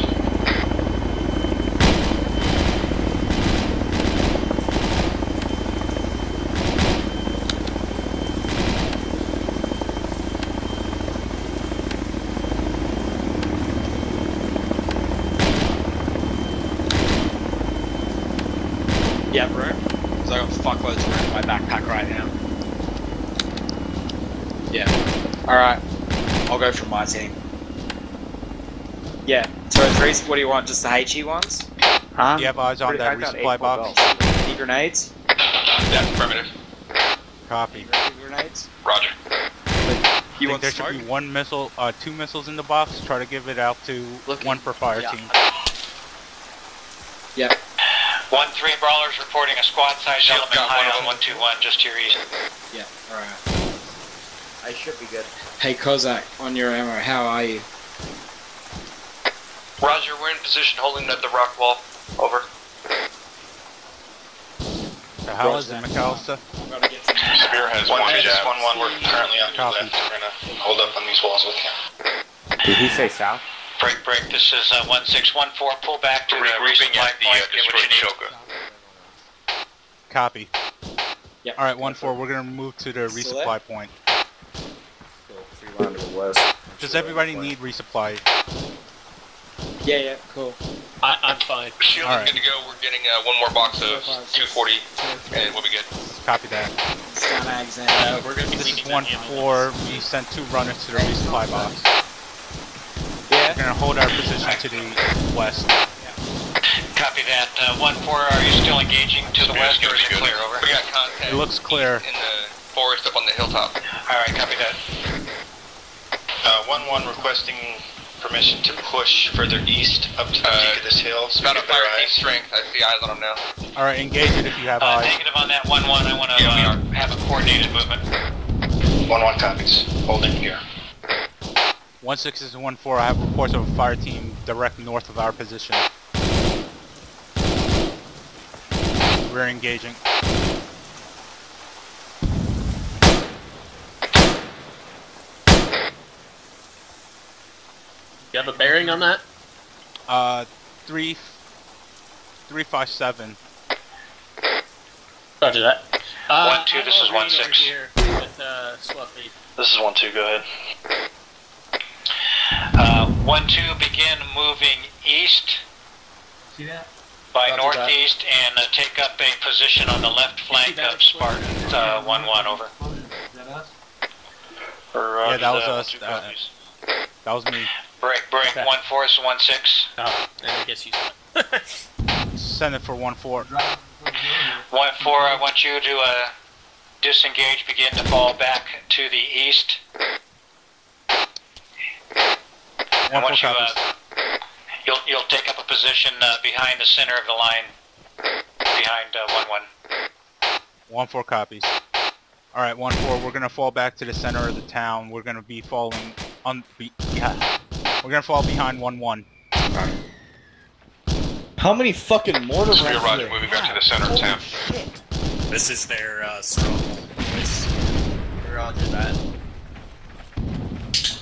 Yeah, bro. Because I got fuckloads of room in my backpack right now. Yeah. Alright. I'll go from my team. Yeah. So, what do you want? Just the HE ones? Huh? Do you have eyes on that resupply box? Any grenades? That's affirmative. Copy. Grenades? Roger. You want there should be 1 missile, 2 missiles in the box. Try to give it out to 1 per fire team. Yep. 1-3 Brawler's reporting a squad size element high on 121 just to your east. Yeah, alright. I should be good. Hey Kozak, on your ammo, how are you? Roger, we're in position holding at the rock wall. Over. So how is it, McAllister? Spear has one jab. 1-1, we're currently on your left. We're gonna hold up on these walls with him. Did he say south? Break, break, this is 1614, pull back to the recent light point, get what you need. Copy. Yep. Alright, 1-4, we're gonna move to the resupply point. Does everybody need resupply? Yeah, yeah, cool. I'm fine. Shield's right. Good to go, we're getting one more box of 240, and we'll be good. Copy that. We're gonna be this is 1-4, we sent 2 runners to the resupply box. We're gonna hold our position to the west. Copy that. 1-4, are you still engaging to the west, or is it clear? Over. We got contact. It looks clear. In the forest up on the hilltop. Alright, copy that. 1-1 requesting permission to push further east up to the peak of this hill. So about a fire team strength. I see eyes on them now. Alright, engage it if you have eyes. Negative on that 1-1. I want to have a coordinated movement. 1-1 copies. Hold in here. 1-6 is 1-4. I have reports of a fire team direct north of our position. We're engaging. You have a bearing on that? 357. Roger that. 1-2. This is 1-6. With, this is 1-2. Go ahead. 1-2, begin moving east. See that? By Roger northeast that. And take up a position on the left flank of Spartan 1-1. Over. Is that us? Yeah, that was us. That was me. Break, break. Okay. 1-4 is 1-6. Oh, I guess you send it for 1-4. 1-4, I want you to disengage, begin to fall back to the east. I want you, you'll take up a position behind the center of the line, behind 1-1. 1-4 copies. Alright, 1-4, we're gonna fall back to the center of the town. We're gonna be falling on, we're gonna fall behind 1-1. Alright. How many fucking mortar rounds? Roger, moving back to the center of town. Shit. This is their stronghold. Roger that.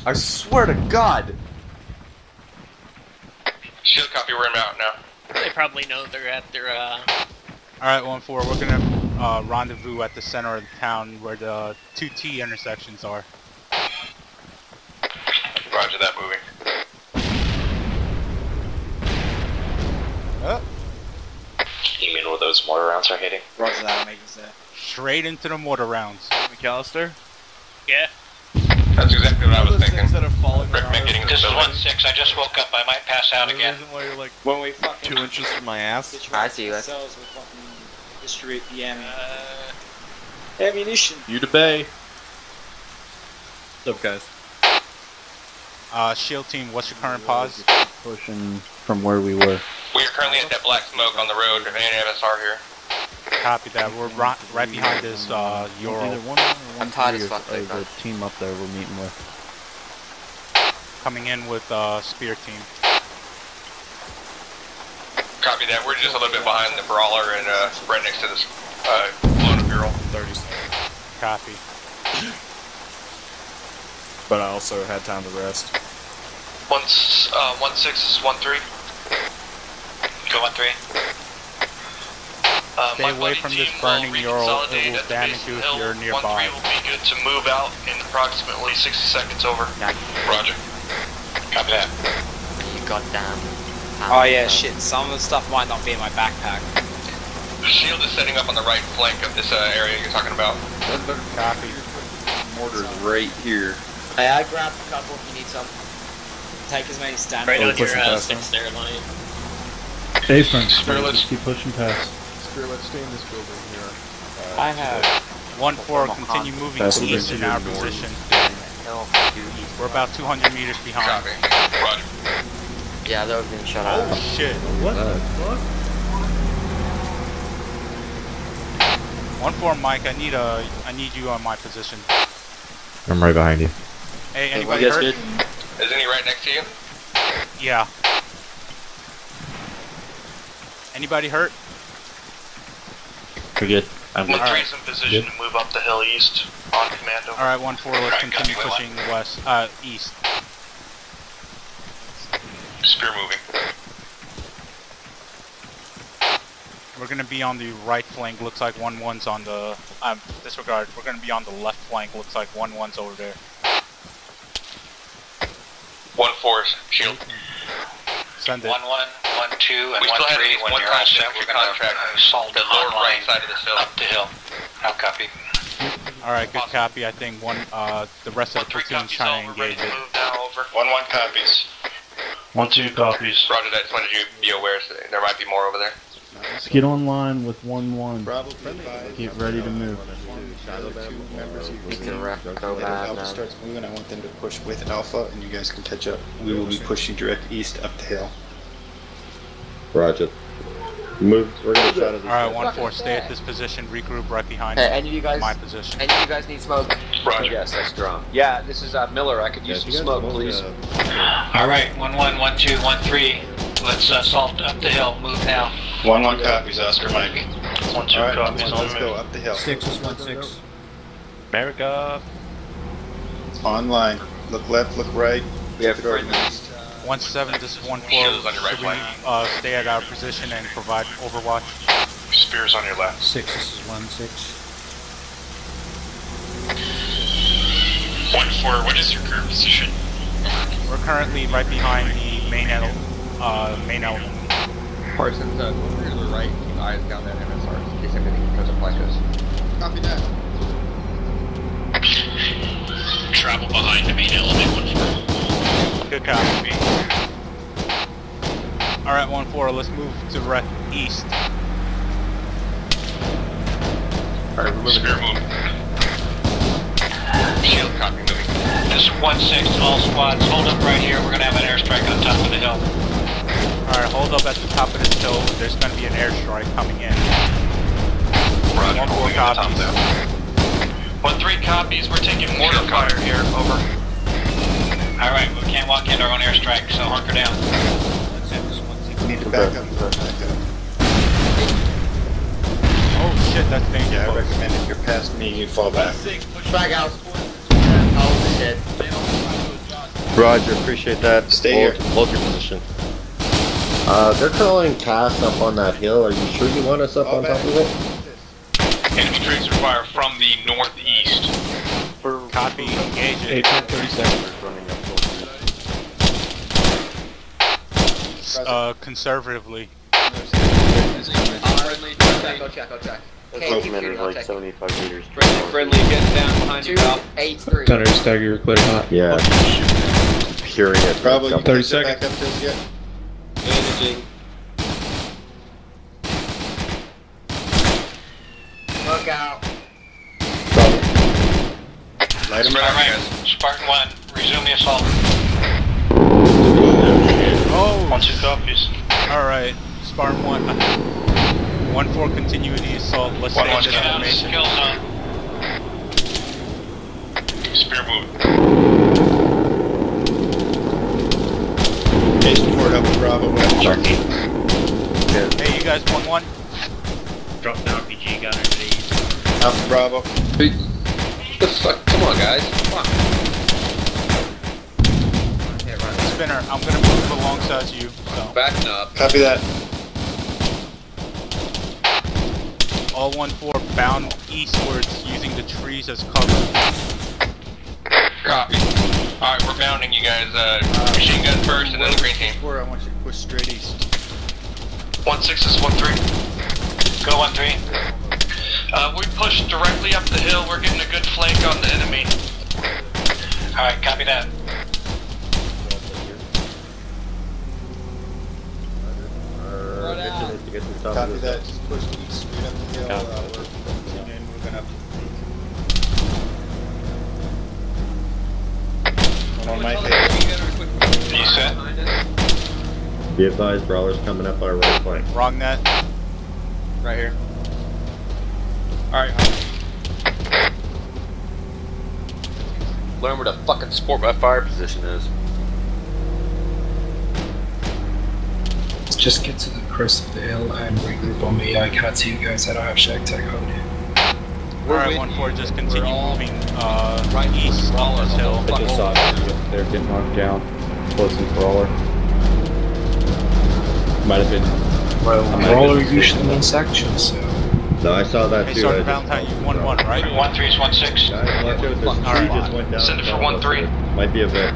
I swear to God. Shield copy, we're out now. They probably know they're at their, Alright, 1-4, we're gonna, rendezvous at the center of the town where the 2T intersections are. Roger that, moving. You mean where those mortar rounds are hitting? Roger that, I'm making sense. Straight into the mortar rounds. McAllister? Yeah. That's exactly what I was thinking. This is 1-6, I just woke up, I might pass out again. Why you're like when we fucking 2 inches from my ass? I see you. Distribute the ammunition. You to bay. What's up, guys? Shield team, what's your current pause? Pushing from where we were. We are currently at that black smoke on the road, an MSR here. Copy that. We're right behind this Ural. I'm tired as fuck. The team up there we're meeting with. Coming in with spear team. Copy that. We're just a little bit behind the Brawler and right next to this blown up Ural. 30s. Copy. But I also had time to rest. 1-6 is 1-3. Go 1-3. Stay away from this burning Ural, it will damage you if you're nearby. 1-3 will be good to move out in approximately 60 seconds, over. Roger. Copy that. Goddamn. Oh yeah, shit, some of the stuff might not be in my backpack. The shield is setting up on the right flank of this area you're talking about. Copy. Mortar's right here. Hey, I grabbed a couple if you need some. Take as many standards. Right on your six there, Lion. Stay front, just keep pushing past. Let's stay in this building here. I have 1-4. Continue moving east in our position. We're about 200 meters behind. Copy. Roger. Yeah, that was being shot out. Oh shit! What the fuck? 1-4 Mike, I need you on my position. I'm right behind you. Hey, anybody hurt? Good. Isn't he right next to you? Yeah. Anybody hurt? We're good. I'm good. Three's in position to move up the hill east on commando. All right, 1-4, let's continue pushing west, east. Spear moving. We're gonna be on the right flank. Looks like 1-1's on the. Disregard. We're gonna be on the left flank. Looks like 1-1's over there. 1-4, shield. Send it. 1-1, 1-2, and 1-3. When you're all set, we're gonna assault the lower right side of this hill. Up the hill. Now copy. All right, good copy. I think the rest of the platoon's trying to engage it. 1-1 copies. 1-2 copies. Roger that. Just wanted you to be aware there might be more over there. Let's get online with 1-1. Get ready to move. You can wrap up over that. Alpha starts moving. I want them to push with Alpha, and you guys can catch up. We will be pushing direct east up the hill. Roger. Move. We're gonna try to. All right, 1-4, stay at this position. Regroup right behind. Hey, any of you guys? My position. Any of you guys need smoke? Roger. Yes, that's drum. Yeah, this is Miller. I could use some smoke, please. All right, 1-1, 1-2, 1-3. Let's assault up the hill. Move now. 1-1 copies, Oscar Mike. 1-2 right, copies. Let's go up the hill. 6 is 1-6. America. Online. Look left. Look right. We have to east. 1-7. This is 1-4. Should we stay at our position and provide overwatch? Spears on your left. 6. This is 1-6. 1-4. What is your current position? We're currently right behind the main enemy. Parsons, over to the right, keep eyes down that MSR in case anything goes up like this. Copy that. Travel behind the main element, 1-4. Good copy. Alright, 1-4, let's move to right east. Alright, we're moving. Spear move. Shield copy moving. This is 1-6 to all squads. Hold up right here, we're going to have an airstrike on top of the hill. Alright, hold up at the top of this hill. There's going to be an airstrike coming in. Roger, 1-4 copies. 1-3 copies. We're taking mortar fire here. Over. Alright, we can't walk into our own airstrike, so hunker down. We need to back up. Oh shit, that's dangerous. Yeah, I recommend if you're past me, you fall back. Back out. Oh shit. Roger, appreciate that. Stay here. Hold your position. They're calling CAS up on that hill. Are you sure you want us up on top of it? Infantry fire from the northeast. For copy, engage it. 8:30 running up. Conservatively. Friendly, go check. Movement is like 75 meters. Friendly, get down behind you. 2-8-3. Thunder, stagger, you're clear hot. Yeah. Hearing it. Probably 30 seconds. Managing. Look out. Light him right. Spartan-1, resume the assault. Oh! 1-2 copies. Alright, Spartan-1. 1-4, continue the assault. Let's stay in this formation. Kill zone. Spear move. Up Bravo, hey, you guys, 1-1. Drop the RPG gunner, please. Alpha Bravo. Hey. What the fuck? Come on, guys. Come on. Okay, right. Spinner, I'm gonna move alongside you. So. Backing up. Copy that. All 1-4 bound eastwards using the trees as cover. Copy. Alright, we're bounding you guys, machine gun first and then the green team. 1-4, I want you to push straight east. 1-6 is 1-3. Go 1-3. We pushed directly up the hill, we're getting a good flank on the enemy. Alright, copy that. Copy that, just push east straight up the hill, we're moving up. On my head. You set? Be advised, Brawler's coming up our right flank. Wrong that. Right here. Alright, learn where the fucking sport by fire position is. Let's just get to the crest of the hill and regroup on me. I can't see you guys, I don't have Shack Tech on you. Alright, 1-4, just continue moving right east on this hill. I just saw it. They're getting knocked down. Close to Brawler. Might have been. Well, Brawler usually in section, so. No, I saw that too. Sergeant Valentine, you 1-1, right? 1-3 is 1-6. Alright, send it for 1-3. Might be a bit.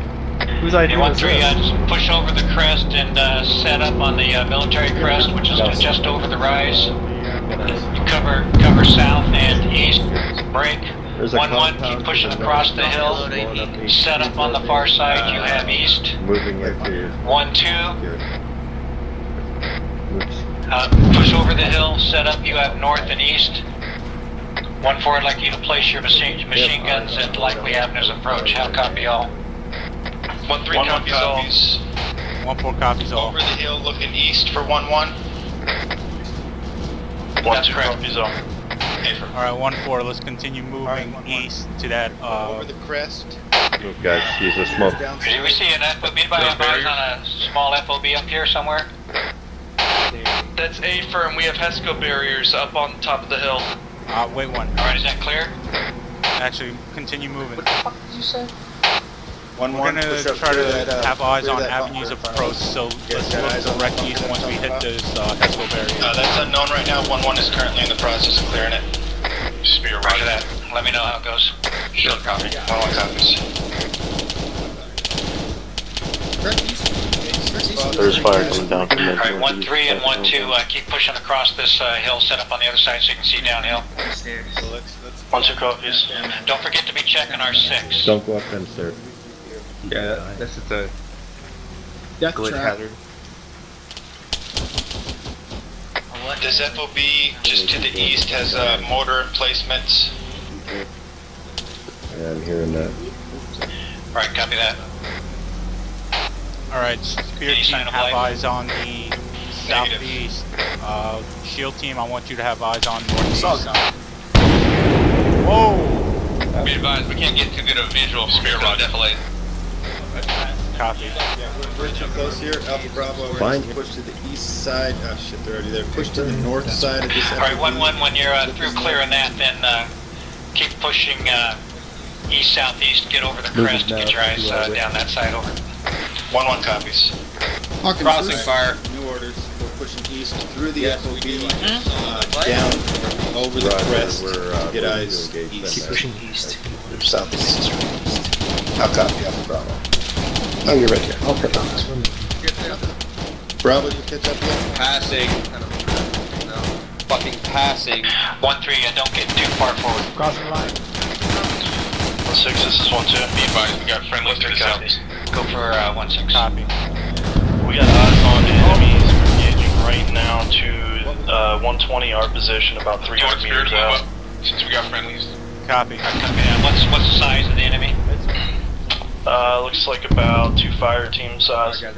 Who's ID? 1-3, just push over the crest and set up on the military crest, which is just over the rise. Cover south and east, break. 1-1, keep pushing across the hill, set up on the far side, you have east. Moving like 1-2, push over the hill, set up, you have north and east. 1-4, I'd like you to place your machine guns at Likely Avenue's approach. How copy all? 1-3 copies all. 1-4 copies all. Over the hill, looking east for 1-1. 1-2 copies all. Alright, 1-4, let's continue moving east to that, over the crest. Oh, guys, use the smoke. Did we see an FOB by on a small FOB up here somewhere? That's A firm, we have HESCO barriers up on top of the hill. Wait one. Alright, is that clear? Actually, continue moving. What the fuck did you say? We're going to try to have eyes on Avenue's approach, so let's look direct east once we hit those HESCO barriers. That's unknown right now. 1-1 is currently in the process of clearing it. Spear, roger that. Let me know how it goes. Shield copy. 1-1 copies. There's fire coming down from there. Alright, 1-3 and 1-2, keep pushing across this hill, set up on the other side so you can see downhill. 1-2 copies. Don't forget to be checking our 6. Don't go up them, sir. Yeah, this is a glitch hazard. This FOB just to the east has mortar placements. Yeah, I'm hearing that. Alright, copy that. Alright, Spear team, have eyes on the southeast. Shield team, I want you to have eyes on northeast. Whoa! Be advised, we can't get too good of a visual. Spear, rod defilade. Copy. Yeah, we're too close here. Alpha Bravo, we're going to push to the east side. Oh shit, they're already there. Push to the north side of this. Alright, 1-1, when you're through clearing that, then keep pushing east southeast, get over the crest, get your eyes down that side over. 1-1 copies. Crossing fire. New orders. We're pushing east through the FOB, down over the crest, get eyes east. Keep pushing east. Southeast. I'll copy Alpha Bravo. Oh, you're right here. I'll pick on this one. Bravo, you catch up yet? Passing. No. Fucking passing. 1-3, don't get too far forward. Crossing line. 1-6, this is 1-2. Be advised, we got friendly to the south. Go for 1-6. Copy. We got eyes on enemies engaging right now to 120, our position, about 300 meters out. Since we got friendlies. Copy. What's the size of the enemy? Looks like about 2 fire team size. Alright,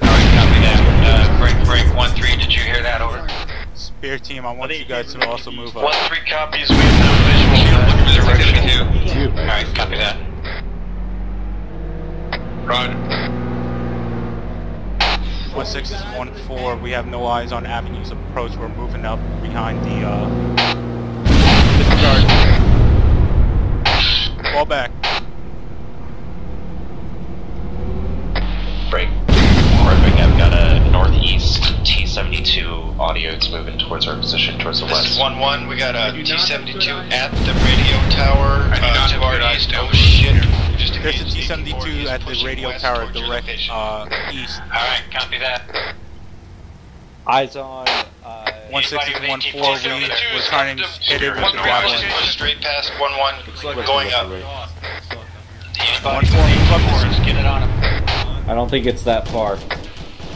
copy that. Break, 1-3, did you hear that, over? Spear team, I want you guys to also move up. 1-3 copies, we have no visual. Look for the direction 2. Alright, copy that. Roger. 1-6 is 1-4, we have no eyes on Avenue's approach, we're moving up behind the, discharge. Fall back. T-72 audio, it's moving towards our position, towards the west. 1-1, we got a T-72 at the radio tower. Oh shit. There's a T-72 at the radio tower, direct east. Alright, copy that. Eyes on 1-6 and 1-4, we're trying to hit it with the javelin. Straight past 1-1, going up. 1-4, get it on him. I don't think it's that far.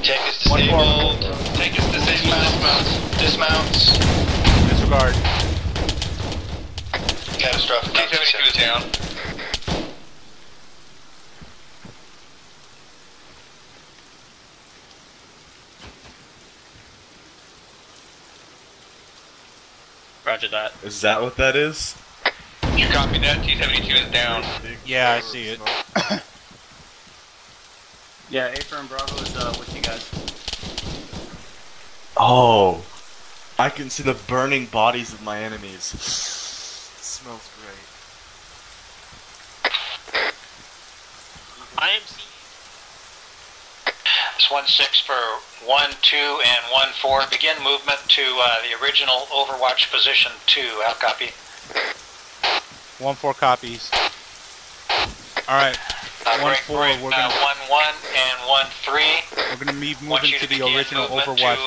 Take us disabled. Take us disabled. Dismounts. Disregard. Catastrophic. T-72 is down. Roger that. Is that what that is? You copy that, T-72 is down. Yeah, I see it. Yeah, A firm Bravo is with you guys. Oh, I can see the burning bodies of my enemies. It smells great. I am seeing. It's 1-6 for 1-2 and 1-4. Begin movement to the original Overwatch position 2. I'll copy. 1-4 copies. All right. 1-4. We're gonna 1-1 and 1-3. We're gonna be moving to the original Overwatch to, point.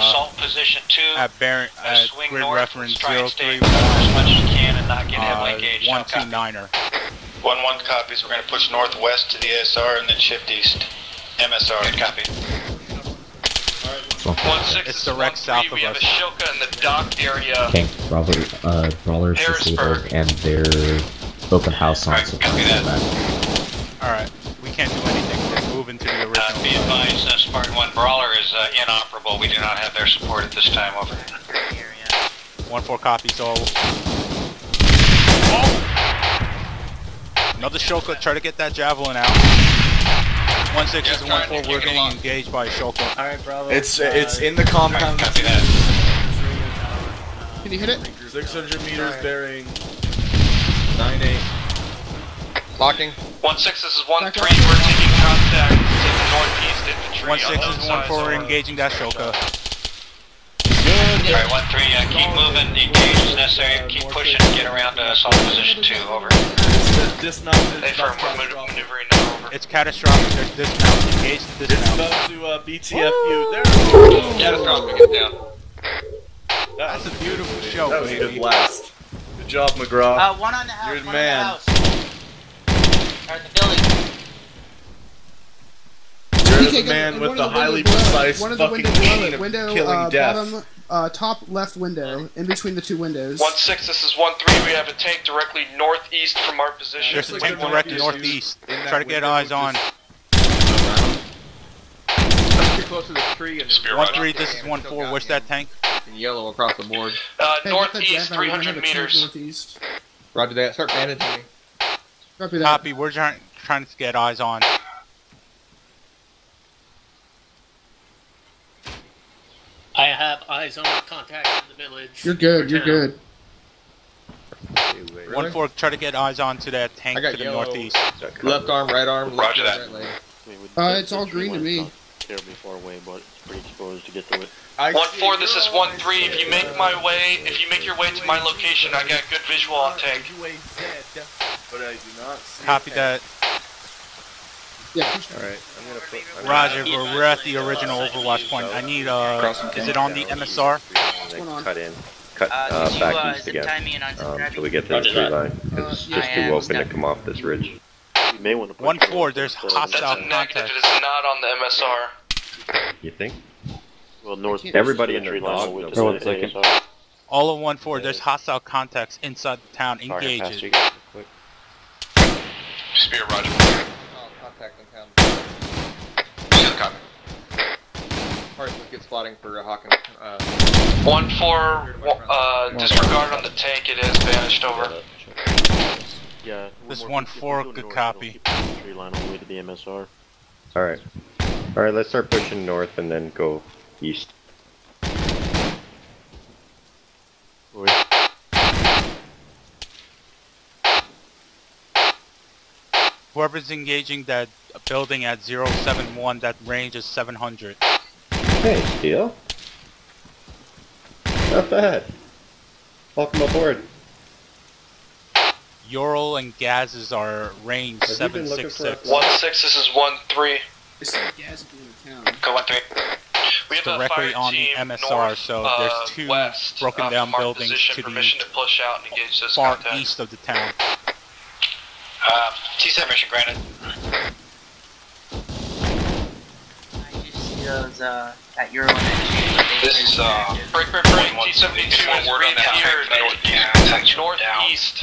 Assault position 2. At bearing. At grid north, reference 0-3. As much as you can and not get heavily engaged. 1-2-9er. 1-1 copies. We're gonna push northwest to the ASR and then shift east. MSR. Good copy. All right, 1-6. It's direct south of us. We have a Shilka in the docked area. Kang, Brawler, Brawler's disabled, and they're open house on. All right, copy that. Alright, we can't do anything. We're moving to the original. Be advised, Spartan-1 Brawler is inoperable. We do not have their support at this time. Over. 1-4 copies all. Oh. Another Shilka. Try to get that Javelin out. 1-6 is 1-4. We're getting engaged by Shilka. Alright, Brawler. It's in the compound. Right, copy that. Can you hit it? 600 meters bearing 9-8. Locking. 1-6, this is 1-3, we're taking contact to the northeast infantry. 1-6 is 1-4, we're engaging that Shilka. Alright, 1-3, keep moving, engage as necessary, keep pushing, get around assault position 2, over. Hey, firm, we're maneuvering now, over. It's catastrophic, there's dismount, engage the dismount. Up to BTFU, there we go. Catastrophic, get down. That's a beautiful show, baby. That was a good blast. Good job, McGraw. One on the house, you're the man. The building. You're the man with the highly precise fucking meaning of killing death. Bottom, top left window, in between the two windows. 1-6, this is 1-3. We have a tank directly northeast from our position. There's a tank directly northeast. Try to get eyes on. Too close to the tree. 1-3, this is 1-4. Where's that tank? In yellow across the board. Northeast, 300 meters. Roger that. Start bandaging me. Copy, we're trying to get eyes on. I have eyes on contact in the village. You're good, you're good. 1-4, try to get eyes on to that tank to the northeast. Left arm, right arm, roger that. It's all green to me. Terribly far away, but it's pretty exposed to get to it. 1-4, this is 1-3. If you make my way, if you make your way to my location, I got good visual on tank. But I do not see. Copy that. Yeah. All right. I'm gonna put. Roger. We're at the original Overwatch point. I need is it on the MSR? Cut in. Cut back east again. Until we get to the tree line, because it's just too open to come off this ridge. You may want to. 1-4. There's hostile contact. That's a negative. It is not on the MSR. You think? Well, north. Everybody in the tree line. One second. All of 1-4. There's hostile contacts inside the town. Engage it. Spear, roger. Contact on town. Copy. Parsons get spotting for Hawkins. 1-4, disregard on the tank, it is vanished, over. Yeah. This 1-4, good copy. Tree line all the way to the MSR. Alright. Alright, let's start pushing north and then go east. Whoever's engaging that building at 071, that range is 700. Hey, deal. Not bad. Welcome aboard. Ural and Gaz's are range 766. 1-6, this is 1-3. This is Gaz in the town. Go 1-3. We have directly on the MSR, north, so there's two west, broken down buildings to the far east of the town. T-7 mission granted. I just see those, at your this is, break, T-72 is reappeared northeast.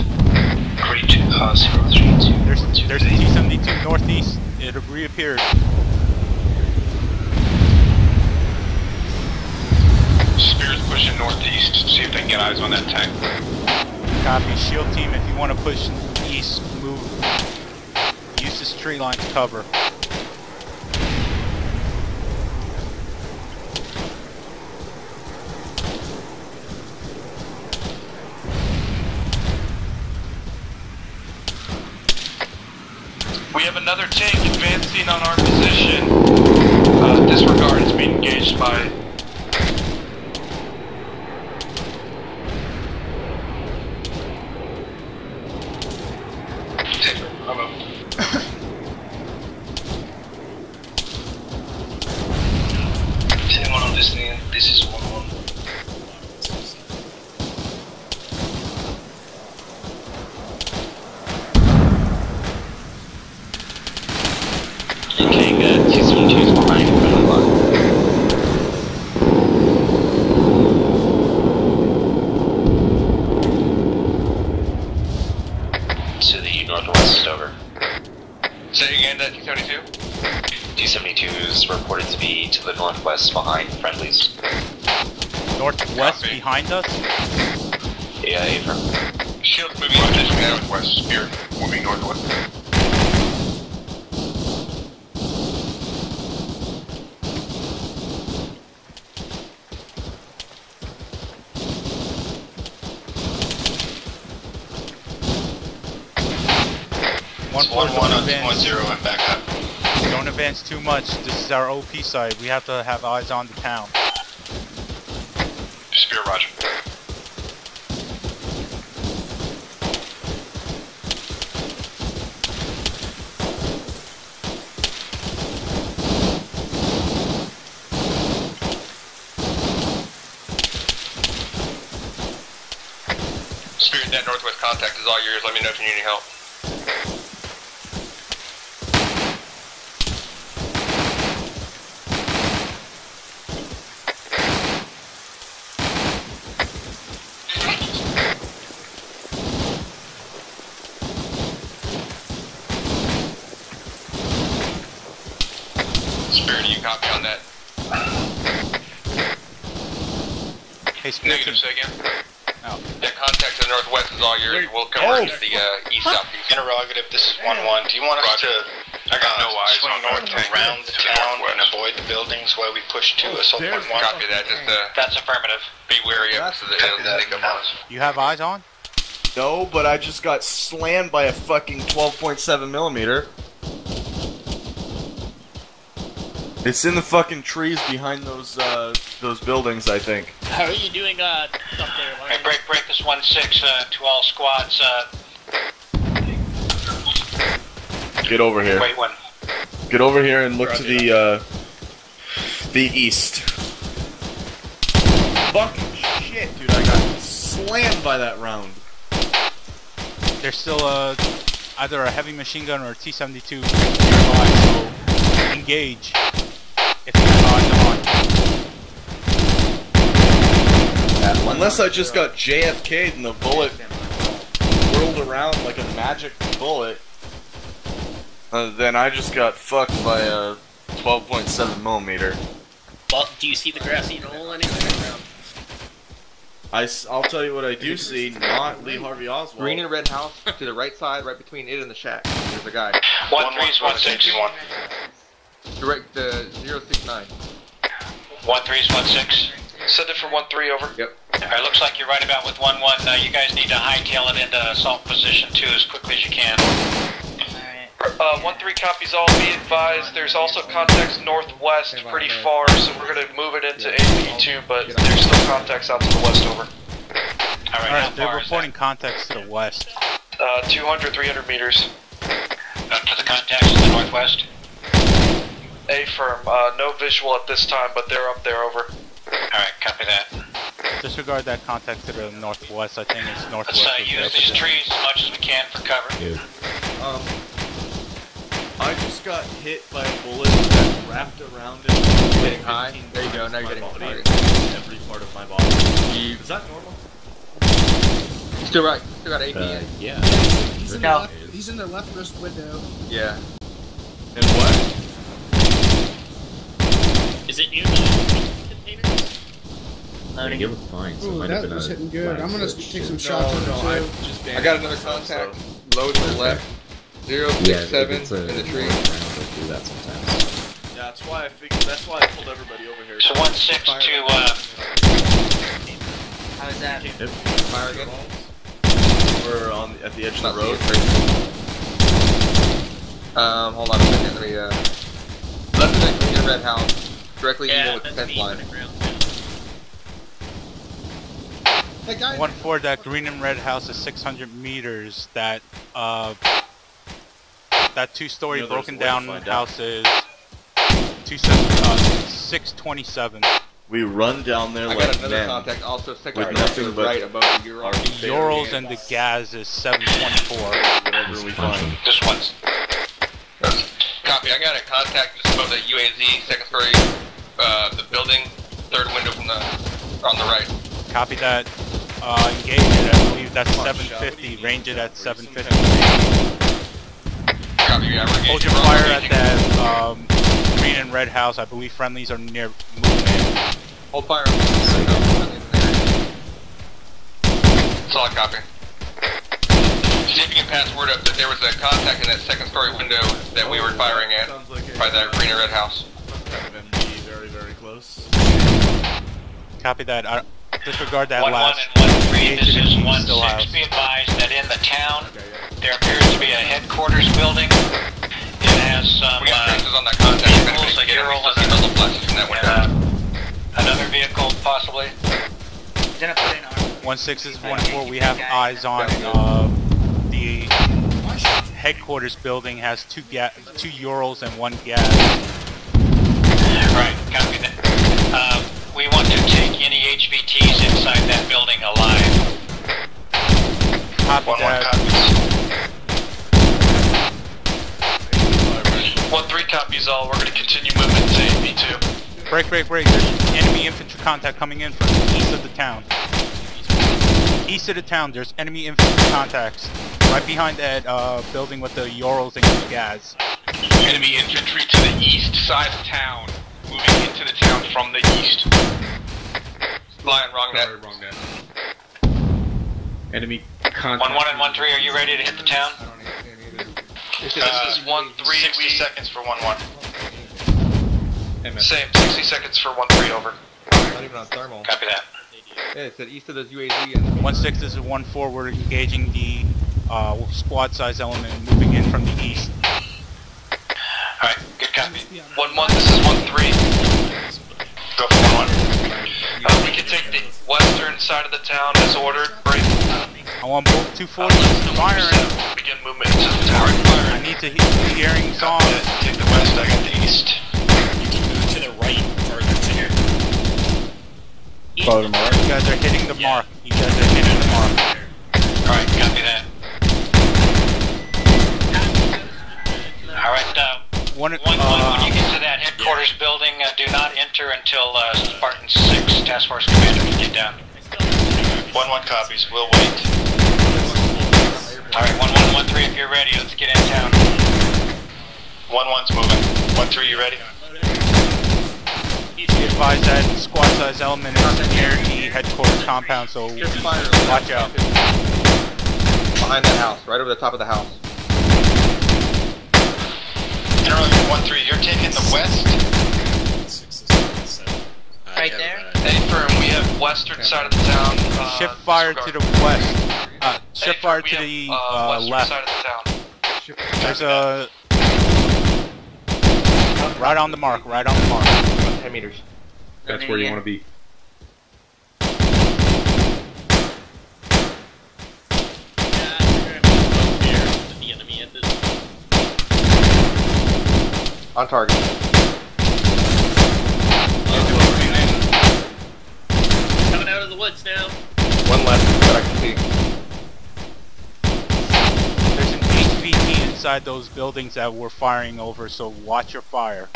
Great, there's a T-72 northeast, it reappeared. Spears pushing northeast, see if they can get eyes on. on that tank. Copy. SHIELD team, if you want to push east, move. Use this tree line to cover. We have another tank advancing on our position. Disregard, it's being engaged by... Take her, bravo. Anyone on this thing? This is 1-1. Behind friendlies. Northwest copy. Behind us? Yeah, Avery. Shield moving northwest. Spear moving northwest. One 1 1 1 0 and back up. Don't advance too much. This is our OP side. We have to have eyes on the town. Spear, roger. Spear, that northwest contact is all yours. Let me know if you need any help. Negative, say again. No. Yeah, contact to the northwest is all yours. We'll come right to the east southeast. Interrogative, this is 1-1. Do you want us to swing north around the town and avoid the buildings while we push to Assault Point 1? Copy that. Just, that's affirmative. Be wary of the hills that they come on us. You have eyes on? No, but I just got slammed by a fucking 12.7mm. It's in the fucking trees behind those buildings, I think. How are you doing up there, Larry? Hey, break this 1-6 to all squads. Get over here. Wait, one. Get over here and look to the east. Fucking shit, dude! I got slammed by that round. There's still either a heavy machine gun or a T-72 nearby, so engage. If you on. Unless I just got JFK'd and the bullet whirled around like a magic bullet, then I just got fucked by a 12.7mm. Well, do you see the grassy knoll anywhere around? I'll tell you what I do see, not Lee Harvey Oswald. Green and red house to the right side, right between it and the shack. There's a guy. 1-3 is 1-6. Direct 069. 1-3 is 1-6. Send it for 1-3 over. Yep. Alright, looks like you're right about with 1-1. You guys need to hightail it into assault position 2 as quickly as you can. 1-3 copies all. Be advised, there's also contacts northwest pretty far, so we're going to move it into AP2, but there's still contacts out to the west over. Alright, they're reporting contacts to the west. 200, 300 meters. To the contacts to the northwest. Affirm. No visual at this time, but they're up there, over. Alright, copy that. Disregard that contact to the northwest, I think it's northwest. Let's use these trees as much as we can for cover. Yeah. I just got hit by a bullet that wrapped around it. Getting high. There you go, now you're getting high. Every part of my body. Is that normal? Still right. Still got AP. Yeah. He's in the left wrist window. Yeah. And what? Is it you? Loading. Yeah, it was fine, so ooh, might that have been was hitting good. I'm gonna take some shots on the I got another contact. Load to the left. 067 in the tree. Do that sometimes. Yeah, that's why I figured. That's why I pulled everybody over here. So 16 to. How is that? Yep. Fire again. We're on at the edge of the road. Hold on a second. Let me left next to the red house. Directly yeah, with the 10th line. That guy 1-4, that green and red house is 600 meters. That that two-story broken down house is 627. We run down there like got another contact, also with nothing but right above the Urals and the Gaz is 724. Whatever we find. Just once. Copy. I got a contact just above the UAZ, second story, the building, third window from the on the right. Copy that. Engage it. I believe that's 750. Range it at 750. Copy. Yeah, hold your fire at that green and red house. I believe friendlies are near movement. Hold fire. Solid copy. See if you can pass word up that there was a contact in that second story window that we were firing at by that green and red house. Very, very close. Copy that. I disregard that last. 1-1 and 1-3, this is 1-6. Be advised that in the town there appears to be a headquarters building. It has some vehicles, a Ural, another vehicle possibly. 1-6 is 1-4. We have eyes on. Headquarters building has two Urals and one gas. Right, copy that. We want to take any HVTs inside that building alive. Copy that. 1-3 copies all. We're going to continue movement to AP2. Break, break, break. There's enemy infantry contact coming in from the east of the town. East of the town, there's enemy infantry contacts. Right behind that building with the Urals and the Gaz. Enemy infantry to the east side of town. Moving into the town from the east. Lion, wrong net. Sorry, wrong net. Enemy contact. 1-1 and 1-3, are you ready to hit the town? I don't need anything either. This is 1-3, 60 seconds for 1-1. Same, 60 seconds for 1-3, over. Not even on thermal. Copy that. Yeah, it's at east of those UAZ. And 1-6, this is 1-4, we're engaging the squad size element moving in from the east. Alright, good copy. 1-1, this is 1-3. Go for 1-1. We can take the western side of the town as ordered. Break. I want both 240. Fire. Begin movement to the tower. I need to hear hearing songs. Take the west, I got the east. You can move to the right further to here. Follow the mark. You guys are hitting the mark. You guys are hitting the mark. Alright, copy that. Alright, 1-1, when you get to that headquarters building, do not enter until Spartan-6 Task Force Commander can get down. 1-1 copies, we'll wait. Alright, 1-1, 1-3, if you're ready, let's get in town. 1-1's moving. 1-3, you ready? Be advised that squad size element is near the headquarters compound, so watch out. Behind that house, right over the top of the house. Interruption 1-3, you're taking the west. Right there. Affirm, we have western side of the town. Shift fire to the west. Shift fire to the left. There's a right on the mark. Right on the mark. 10 meters. That's where you want to be. On target. Coming out of the woods now. One left that I can see. There's an HVT inside those buildings that we're firing over, so watch your fire.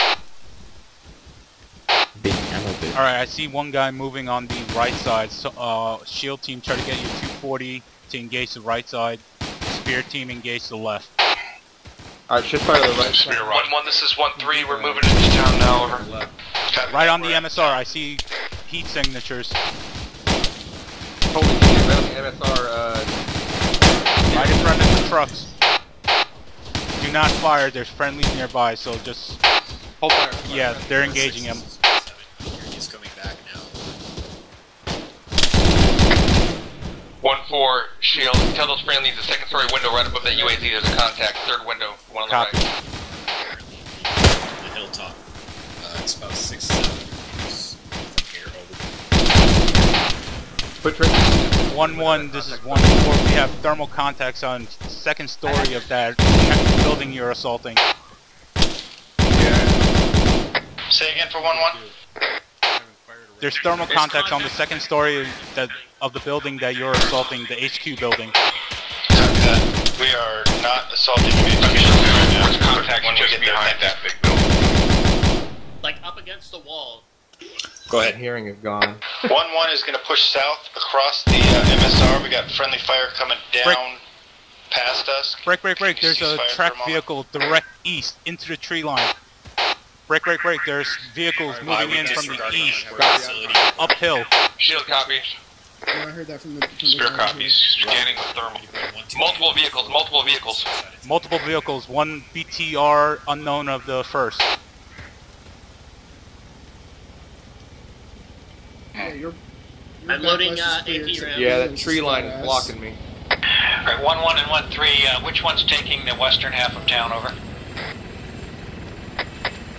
Alright, I see one guy moving on the right side. So, SHIELD team, try to get your 240 to engage the right side. Spear team, engage the left. Alright, shift fire to the right. 1-1, this is 1-3, we're moving into town now, over. Right on the MSR, I see heat signatures. holding the MSR, I just run into trucks. Do not fire, there's friendlies nearby, so just... Hold fire. Yeah, they're engaging him. He's coming back now. 1-4, shield. Tell those friendlies the second story window right above that UAZ, there's a contact. Third window, one on the right. The hilltop. It's about 6-7. One, this is 1-4. We have thermal contacts on second story of that building you're assaulting. Say again for 1-1. There's thermal contacts on the second story of the building that you're assaulting, the HQ building. We are not assaulting communications right now. There's contact when we get behind that big building. Like up against the wall. Go ahead. Hearing is gone. 1-1 is going to push south across the MSR. We got friendly fire coming down past us. Break. There's a tracked vehicle direct east into the tree line. Break. There's vehicles moving in from the east uphill. Shield copies. Yeah, I heard that from the spear copies. Scanning with thermal. Multiple vehicles. Multiple vehicles. One BTR unknown of the first. Hey, you're I'm loading AP rounds. Yeah, that tree line is blocking me. Alright, 1-1 and 1-3, which one's taking the western half of town over?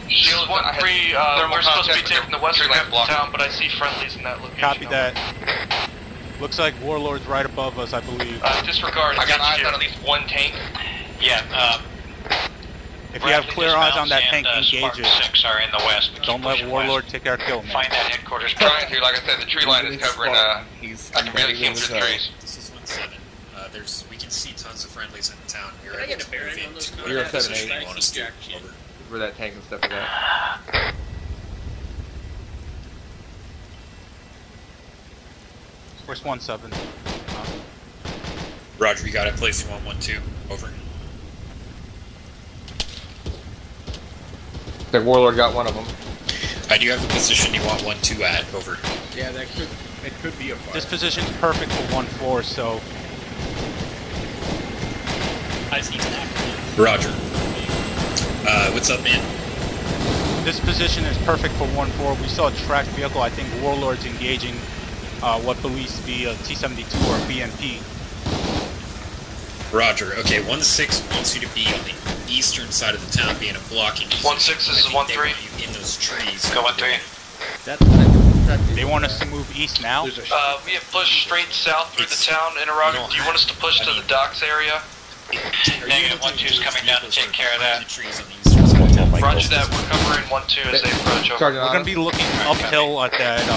Shield 1-3, we're supposed to be taking the western half of town, but I see friendlies in that location. Copy that. Looks like Warlord's right above us, I believe. Disregard, I got eyes on at least one tank. Yeah, if you have clear eyes on that tank, engage it. Don't let Warlord take our kill, man. Find that headquarters. Trying to, like I said, the tree line is covering, I can barely see through the trees. This is 1-7. We can see tons of friendlies in the town. You're ready to move in. You're 7-8. Where that tank and stuff is at. Where's 1-7? Roger, you got it. Place 1-1-2. Over. Okay, Warlord got one of them. I do have the position you want 1-2 at, over. Yeah, that could be a fire. This position's perfect for 1-4, so... I see that. Roger. What's up, man? This position is perfect for 1-4. We saw a tracked vehicle, I think Warlord's engaging what believes to be a T-72 or a BMP. Roger. Okay, 1-6 wants you to be on the eastern side of the town, being a blocking. 1-6, this is 1-3. In those trees. Go 1-3. They want us to move east now. We have pushed straight south through the town. Interrogator, do you want us to push to the docks area? Negative. 1-2's coming down to take care of that. Roger that. We're covering 1-2 as they approach. Over. We're going to be looking uphill at that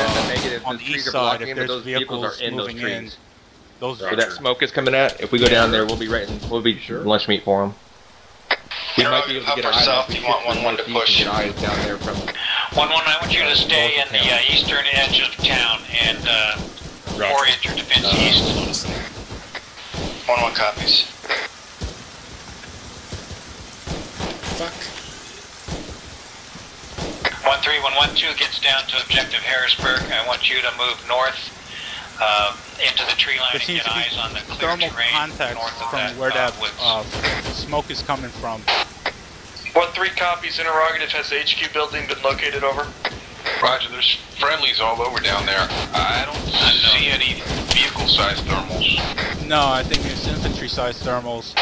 on the east side. If there's vehicles moving in. Those where that smoke is coming at, if we go down there, we'll be right in, we'll be lunch meat for them. We might be able to get eyes south, you want 1-1 to push. Down there from 1-1, I want you to stay in the eastern edge of town and orient your defense east. 1-1 copies. Fuck. 1-3, when 1-2 gets down to objective Harrisburg, I want you to move north. Into the tree line and get eyes on the clear thermal contacts from where that smoke is coming from. 1-3 copies, interrogative, has the HQ building been located over? Roger, there's friendlies all over down there. I don't see any vehicle-sized thermals. No, I think it's infantry-sized thermals.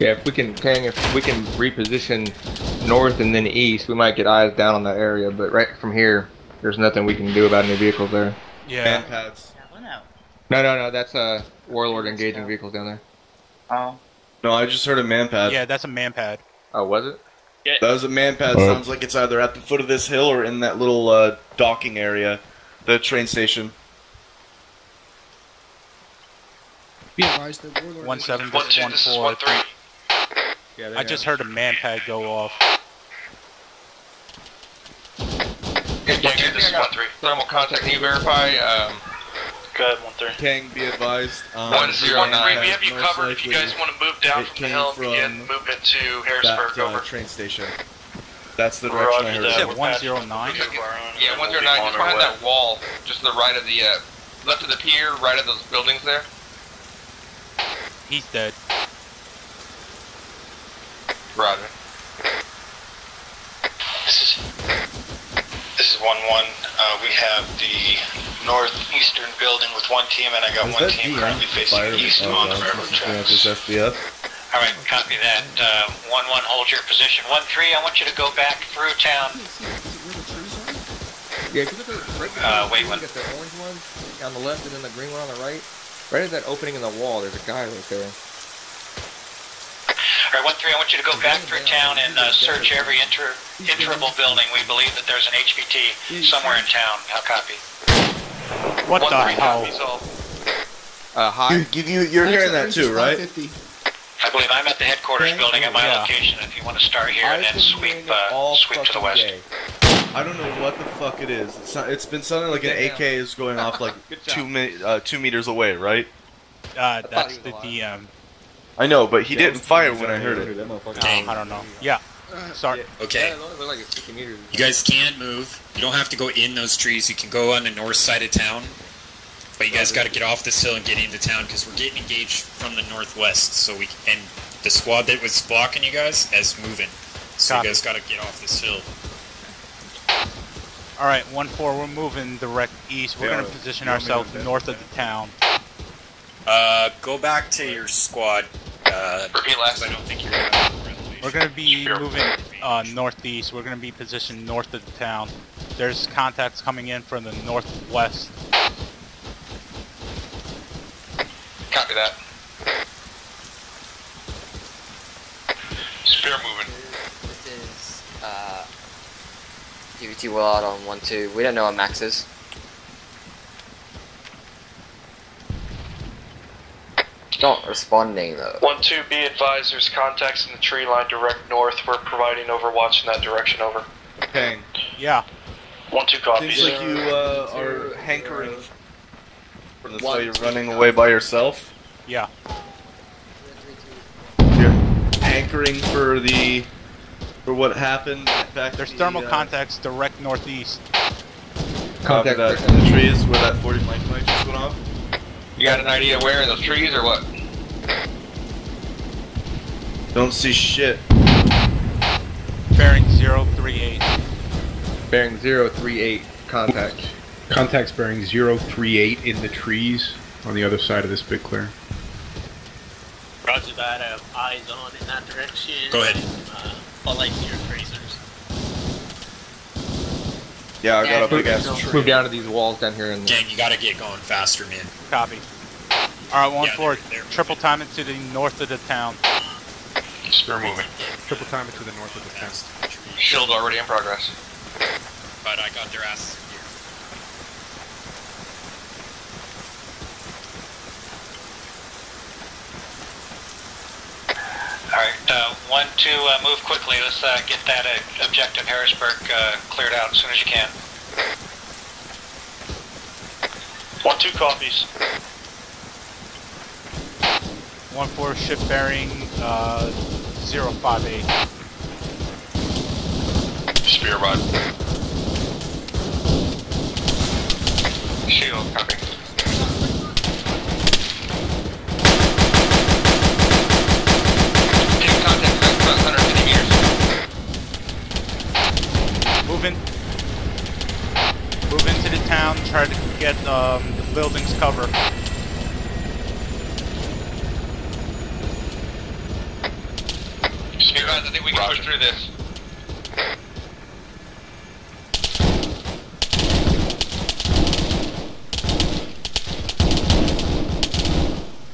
Yeah, if we can, Kang, if we can reposition north and then east, we might get eyes down on that area. But right from here, there's nothing we can do about any vehicles there. Yeah. Pads. No. That's a Warlord engaging vehicles down there. Oh. No, I just heard a manpad. Yeah, that's a manpad. Oh, was it? Yeah. That was a manpad. Oh. Sounds like it's either at the foot of this hill or in that little docking area, the train station. 1-7, 1-4. Yeah, I just heard a manpad go off. This is 1-3. Thermal contact, can you verify? Shilka, 1-3. Kang, be advised. 1-0-3, we have you covered. If you guys want to move down from the hill and begin movement to Harrisburg, over. Train station. That's the direction I heard. Is it 109? Yeah, 109, just behind that wall, just to the right of the, left of the pier, right of those buildings there. He's dead. Roger. This is 1-1. We have the northeastern building with one team, and I got one team currently facing east on the railroad tracks. All right, copy that. 1-1, hold your position. 1-3, I want you to go back through town. Yeah, wait, one. Get the orange one on the left, and then the green one on the right. Right at that opening in the wall, there's a guy right there. Alright, 1-3, I want you to go back through town and search every interable building. We believe that there's an HVT somewhere in town. I'll copy. What the hell? Hi. You're hearing that too, right? I believe I'm at the headquarters building at my location. If you want to start here and then sweep to the west. Day. I don't know what the fuck it is. It's been something like an AK is going off like 2 meters away, right? That's the DM. I know, but he didn't fire when I heard it. I don't know. Yeah. Sorry. Okay. You guys can move. You don't have to go in those trees. You can go on the north side of town. But you guys got to get off this hill and get into town because we're getting engaged from the northwest. So we and the squad that was blocking you guys is moving. So you guys got to get off this hill. All right, 1-4. We're moving direct east. We're going to position ourselves north of the town. Go back to your squad. I don't think you're gonna we're going to be moving northeast. We're going to be positioned north of the town. There's contacts coming in from the northwest. Copy that. Spear moving. This is DVT World on 1-2. We don't know where Max is. Not responding though. 1-2, be advised, there's contacts in the tree line direct north. We're providing overwatch in that direction. Over. Kang. Yeah. 1-2 copies. Seems like you are hankering for this way. You're running away by yourself. Yeah. You're hankering for the what happened. Back there's thermal contacts direct northeast. Contact that in the trees where that 40 mic mic just went off. You got an idea where in those trees or what? Don't see shit. Bearing 038. Bearing 038. Contact. Contacts bearing 038 in the trees on the other side of this big clear. Roger that. I have eyes on in that direction. Go ahead. All I see are tracers. Yeah, I got a big ass tree. Move down to these walls down here. Gang, you gotta get going faster, man. Copy. Alright, 1-4, triple time into the north of the town. Spear moving. Triple time into the north of the town. Shield already in progress. But I got their asses here. Alright, 1-2, move quickly. Let's get that objective Harrisburg cleared out as soon as you can. 1-2 copies. 1-4, ship bearing 058. Spear rod. Shield, copy. Getting contact back about 150 meters. Move into the town, try to get the buildings covered. Hey guys, I think we can push through this.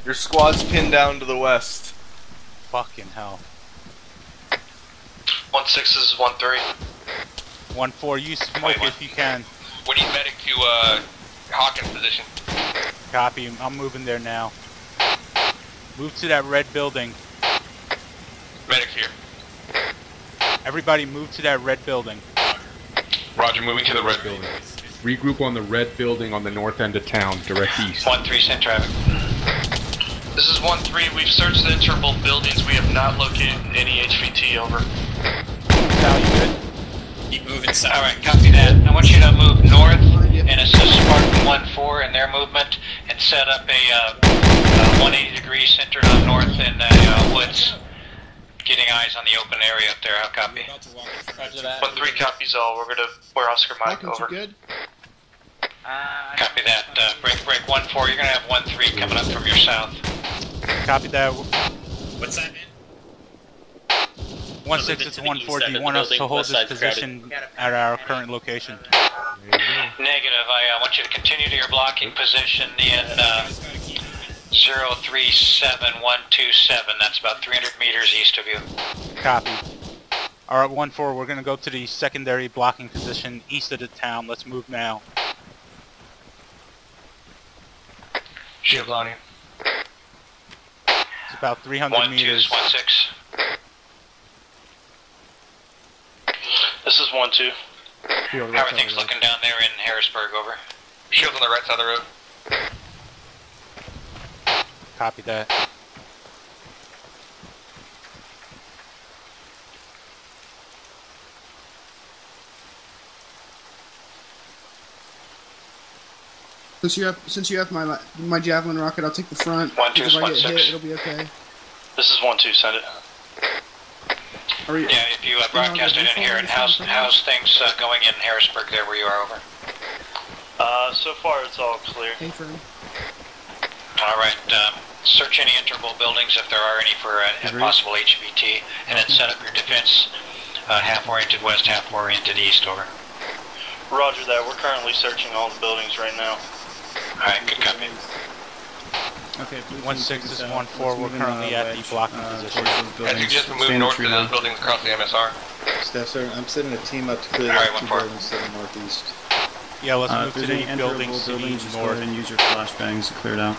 Your squad's pinned down to the west. Fucking hell. 1-6 is 1-3. 1-4, you smoke if you can. We need medic to Hawkins position. Copy, I'm moving there now. Move to that red building. Medic here. Everybody move to that red building. Roger, moving to the red building. Regroup on the red building on the north end of town, direct east. 1-3, send traffic. This is 1-3, we've searched the interval buildings, we have not located any HVT, over. Sal, you good? Keep moving south. Alright, copy that. I want you to move north and assist Spartan 1-4 in their movement and set up a 180-degree center up north in the woods. Getting eyes on the open area up there, I'll copy. 1-3 copies all, we're Oscar Mike, over. Good? Copy that, break 1-4, you're gonna have 1-3 coming up from your south. Copy that. What's that, man? 1-6, it's 1-4, do you want us to hold this position at our current location? Negative, I want you to continue to your blocking position in 037127, that's about 300 meters east of you. Copy. Alright, 1-4, we're gonna go to the secondary blocking position east of the town, let's move now. Giovanni. It's about 300 meters. 1-2, 1-6. This is 1-2. How are right things looking down there in Harrisburg, over? Shield on the right side of the road. Copy that. Since you have my Javelin rocket, I'll take the front. 1-2, 1-6. It'll be okay. This is 1-2. Send it. Yeah, if you broadcast it in here, and how's things going in Harrisburg? There, where you are, over. So far it's all clear. All right. Search any interval buildings if there are any for a possible HVT, and then set up your defense half-oriented west, half-oriented east. Over. Roger that. We're currently searching all the buildings right now. Alright, good copy. Okay, 1-6 is 1-4, we're currently at the blocking position. As you just moved north to those buildings across the MSR. Staff Sergeant, I'm sending a team up to clear the buildings to the northeast. Yeah, let's move to the buildings to the north. Go ahead and use your flashbangs to clear it out.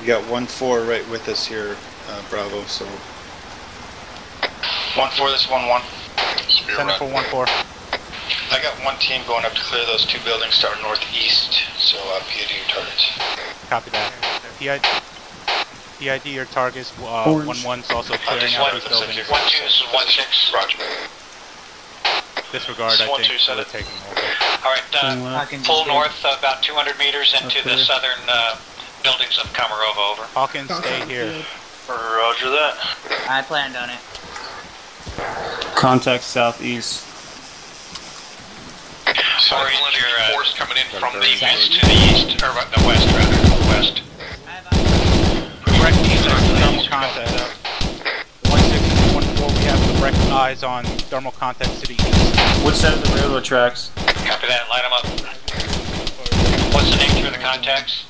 You got 1-4 right with us here, Bravo, so... 1-4, this is 1-1. Send it for 1-4. I got one team going up to clear those two buildings to our northeast, so PID your targets. Copy that. PID your targets, 1-1's also clearing out these buildings. 1-2, this is 1-6. Roger. Disregard, I think, we're taking over. Alright, pull north about 200 meters into the southern buildings of Komarova, over. Hawkins, stay here. Roger that. I planned on it. Contact southeast. Sorry, your force coming in from the west to the east, or the west rather, west. Direct east on thermal contact. 1-6 and 1-4, we have direct eyes on thermal contact to the east. Which side of the railroad tracks? Copy that, line them up. What's the nature of the contacts?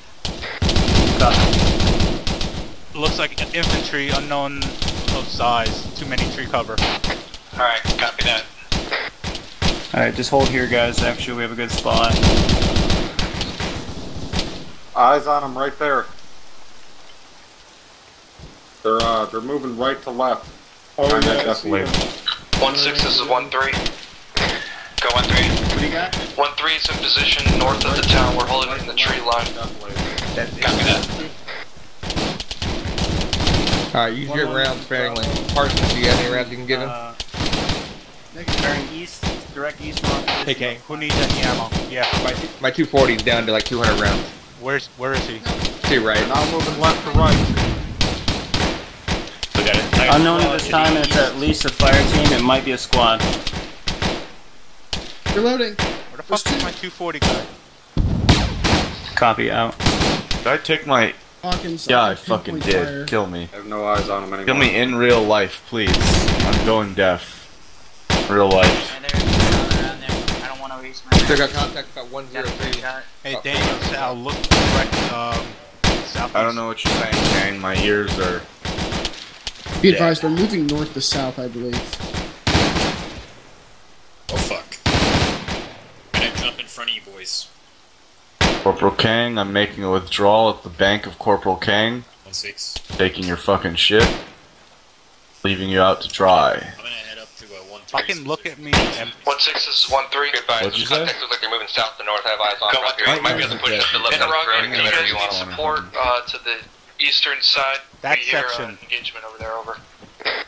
Copy. Looks like an infantry, unknown of size, too many tree cover. Alright, copy that. Alright, just hold here, guys. Actually, we have a good spot. Eyes on them right there. They're moving right to left. Oh, yeah, definitely. 1-6, this is 1-3. Go 1-3. What do you got? 1-3 is in position north of the town. We're holding in the tree line. Copy that. Alright, use your rounds sparingly. Parsons, do you have any rounds you can give him? Bearing east, direct east. Hey, Kang, who needs any ammo? Yeah, my 240 is down to like 200 rounds. Where is he? To your right. I'm moving left to right. We got it. Unknown at this time, and it's at least a fire team. It might be a squad. Reloading. Where the fuck is my 240 guy? Copy out. Did I take my? Hawkins, yeah, I fucking did. Fire. Kill me. I have no eyes on him anymore. Kill me in real life, please. I'm going deaf. Real life. Yeah, I don't want to waste my. Still got contact about 1-0-3. Hey, Daniel, Sal, look direct southeast. I don't know what you're saying, Kang. My ears are. Be advised, they're moving north to south, I believe. Oh fuck! I'm gonna jump in front of you, boys. Corporal Kang, I'm making a withdrawal at the bank of Corporal Kang. 1-6. Taking your fucking shit, leaving you out to dry. I'm gonna head up to 1-3. Fucking look at me. 1-6 is 1-3. What'd you say? Contact looks like they're moving south to north. I have eyes on right here. You might be able to push up the left side of the road. And you guys need support to the eastern side. That section. Engagement over there, over.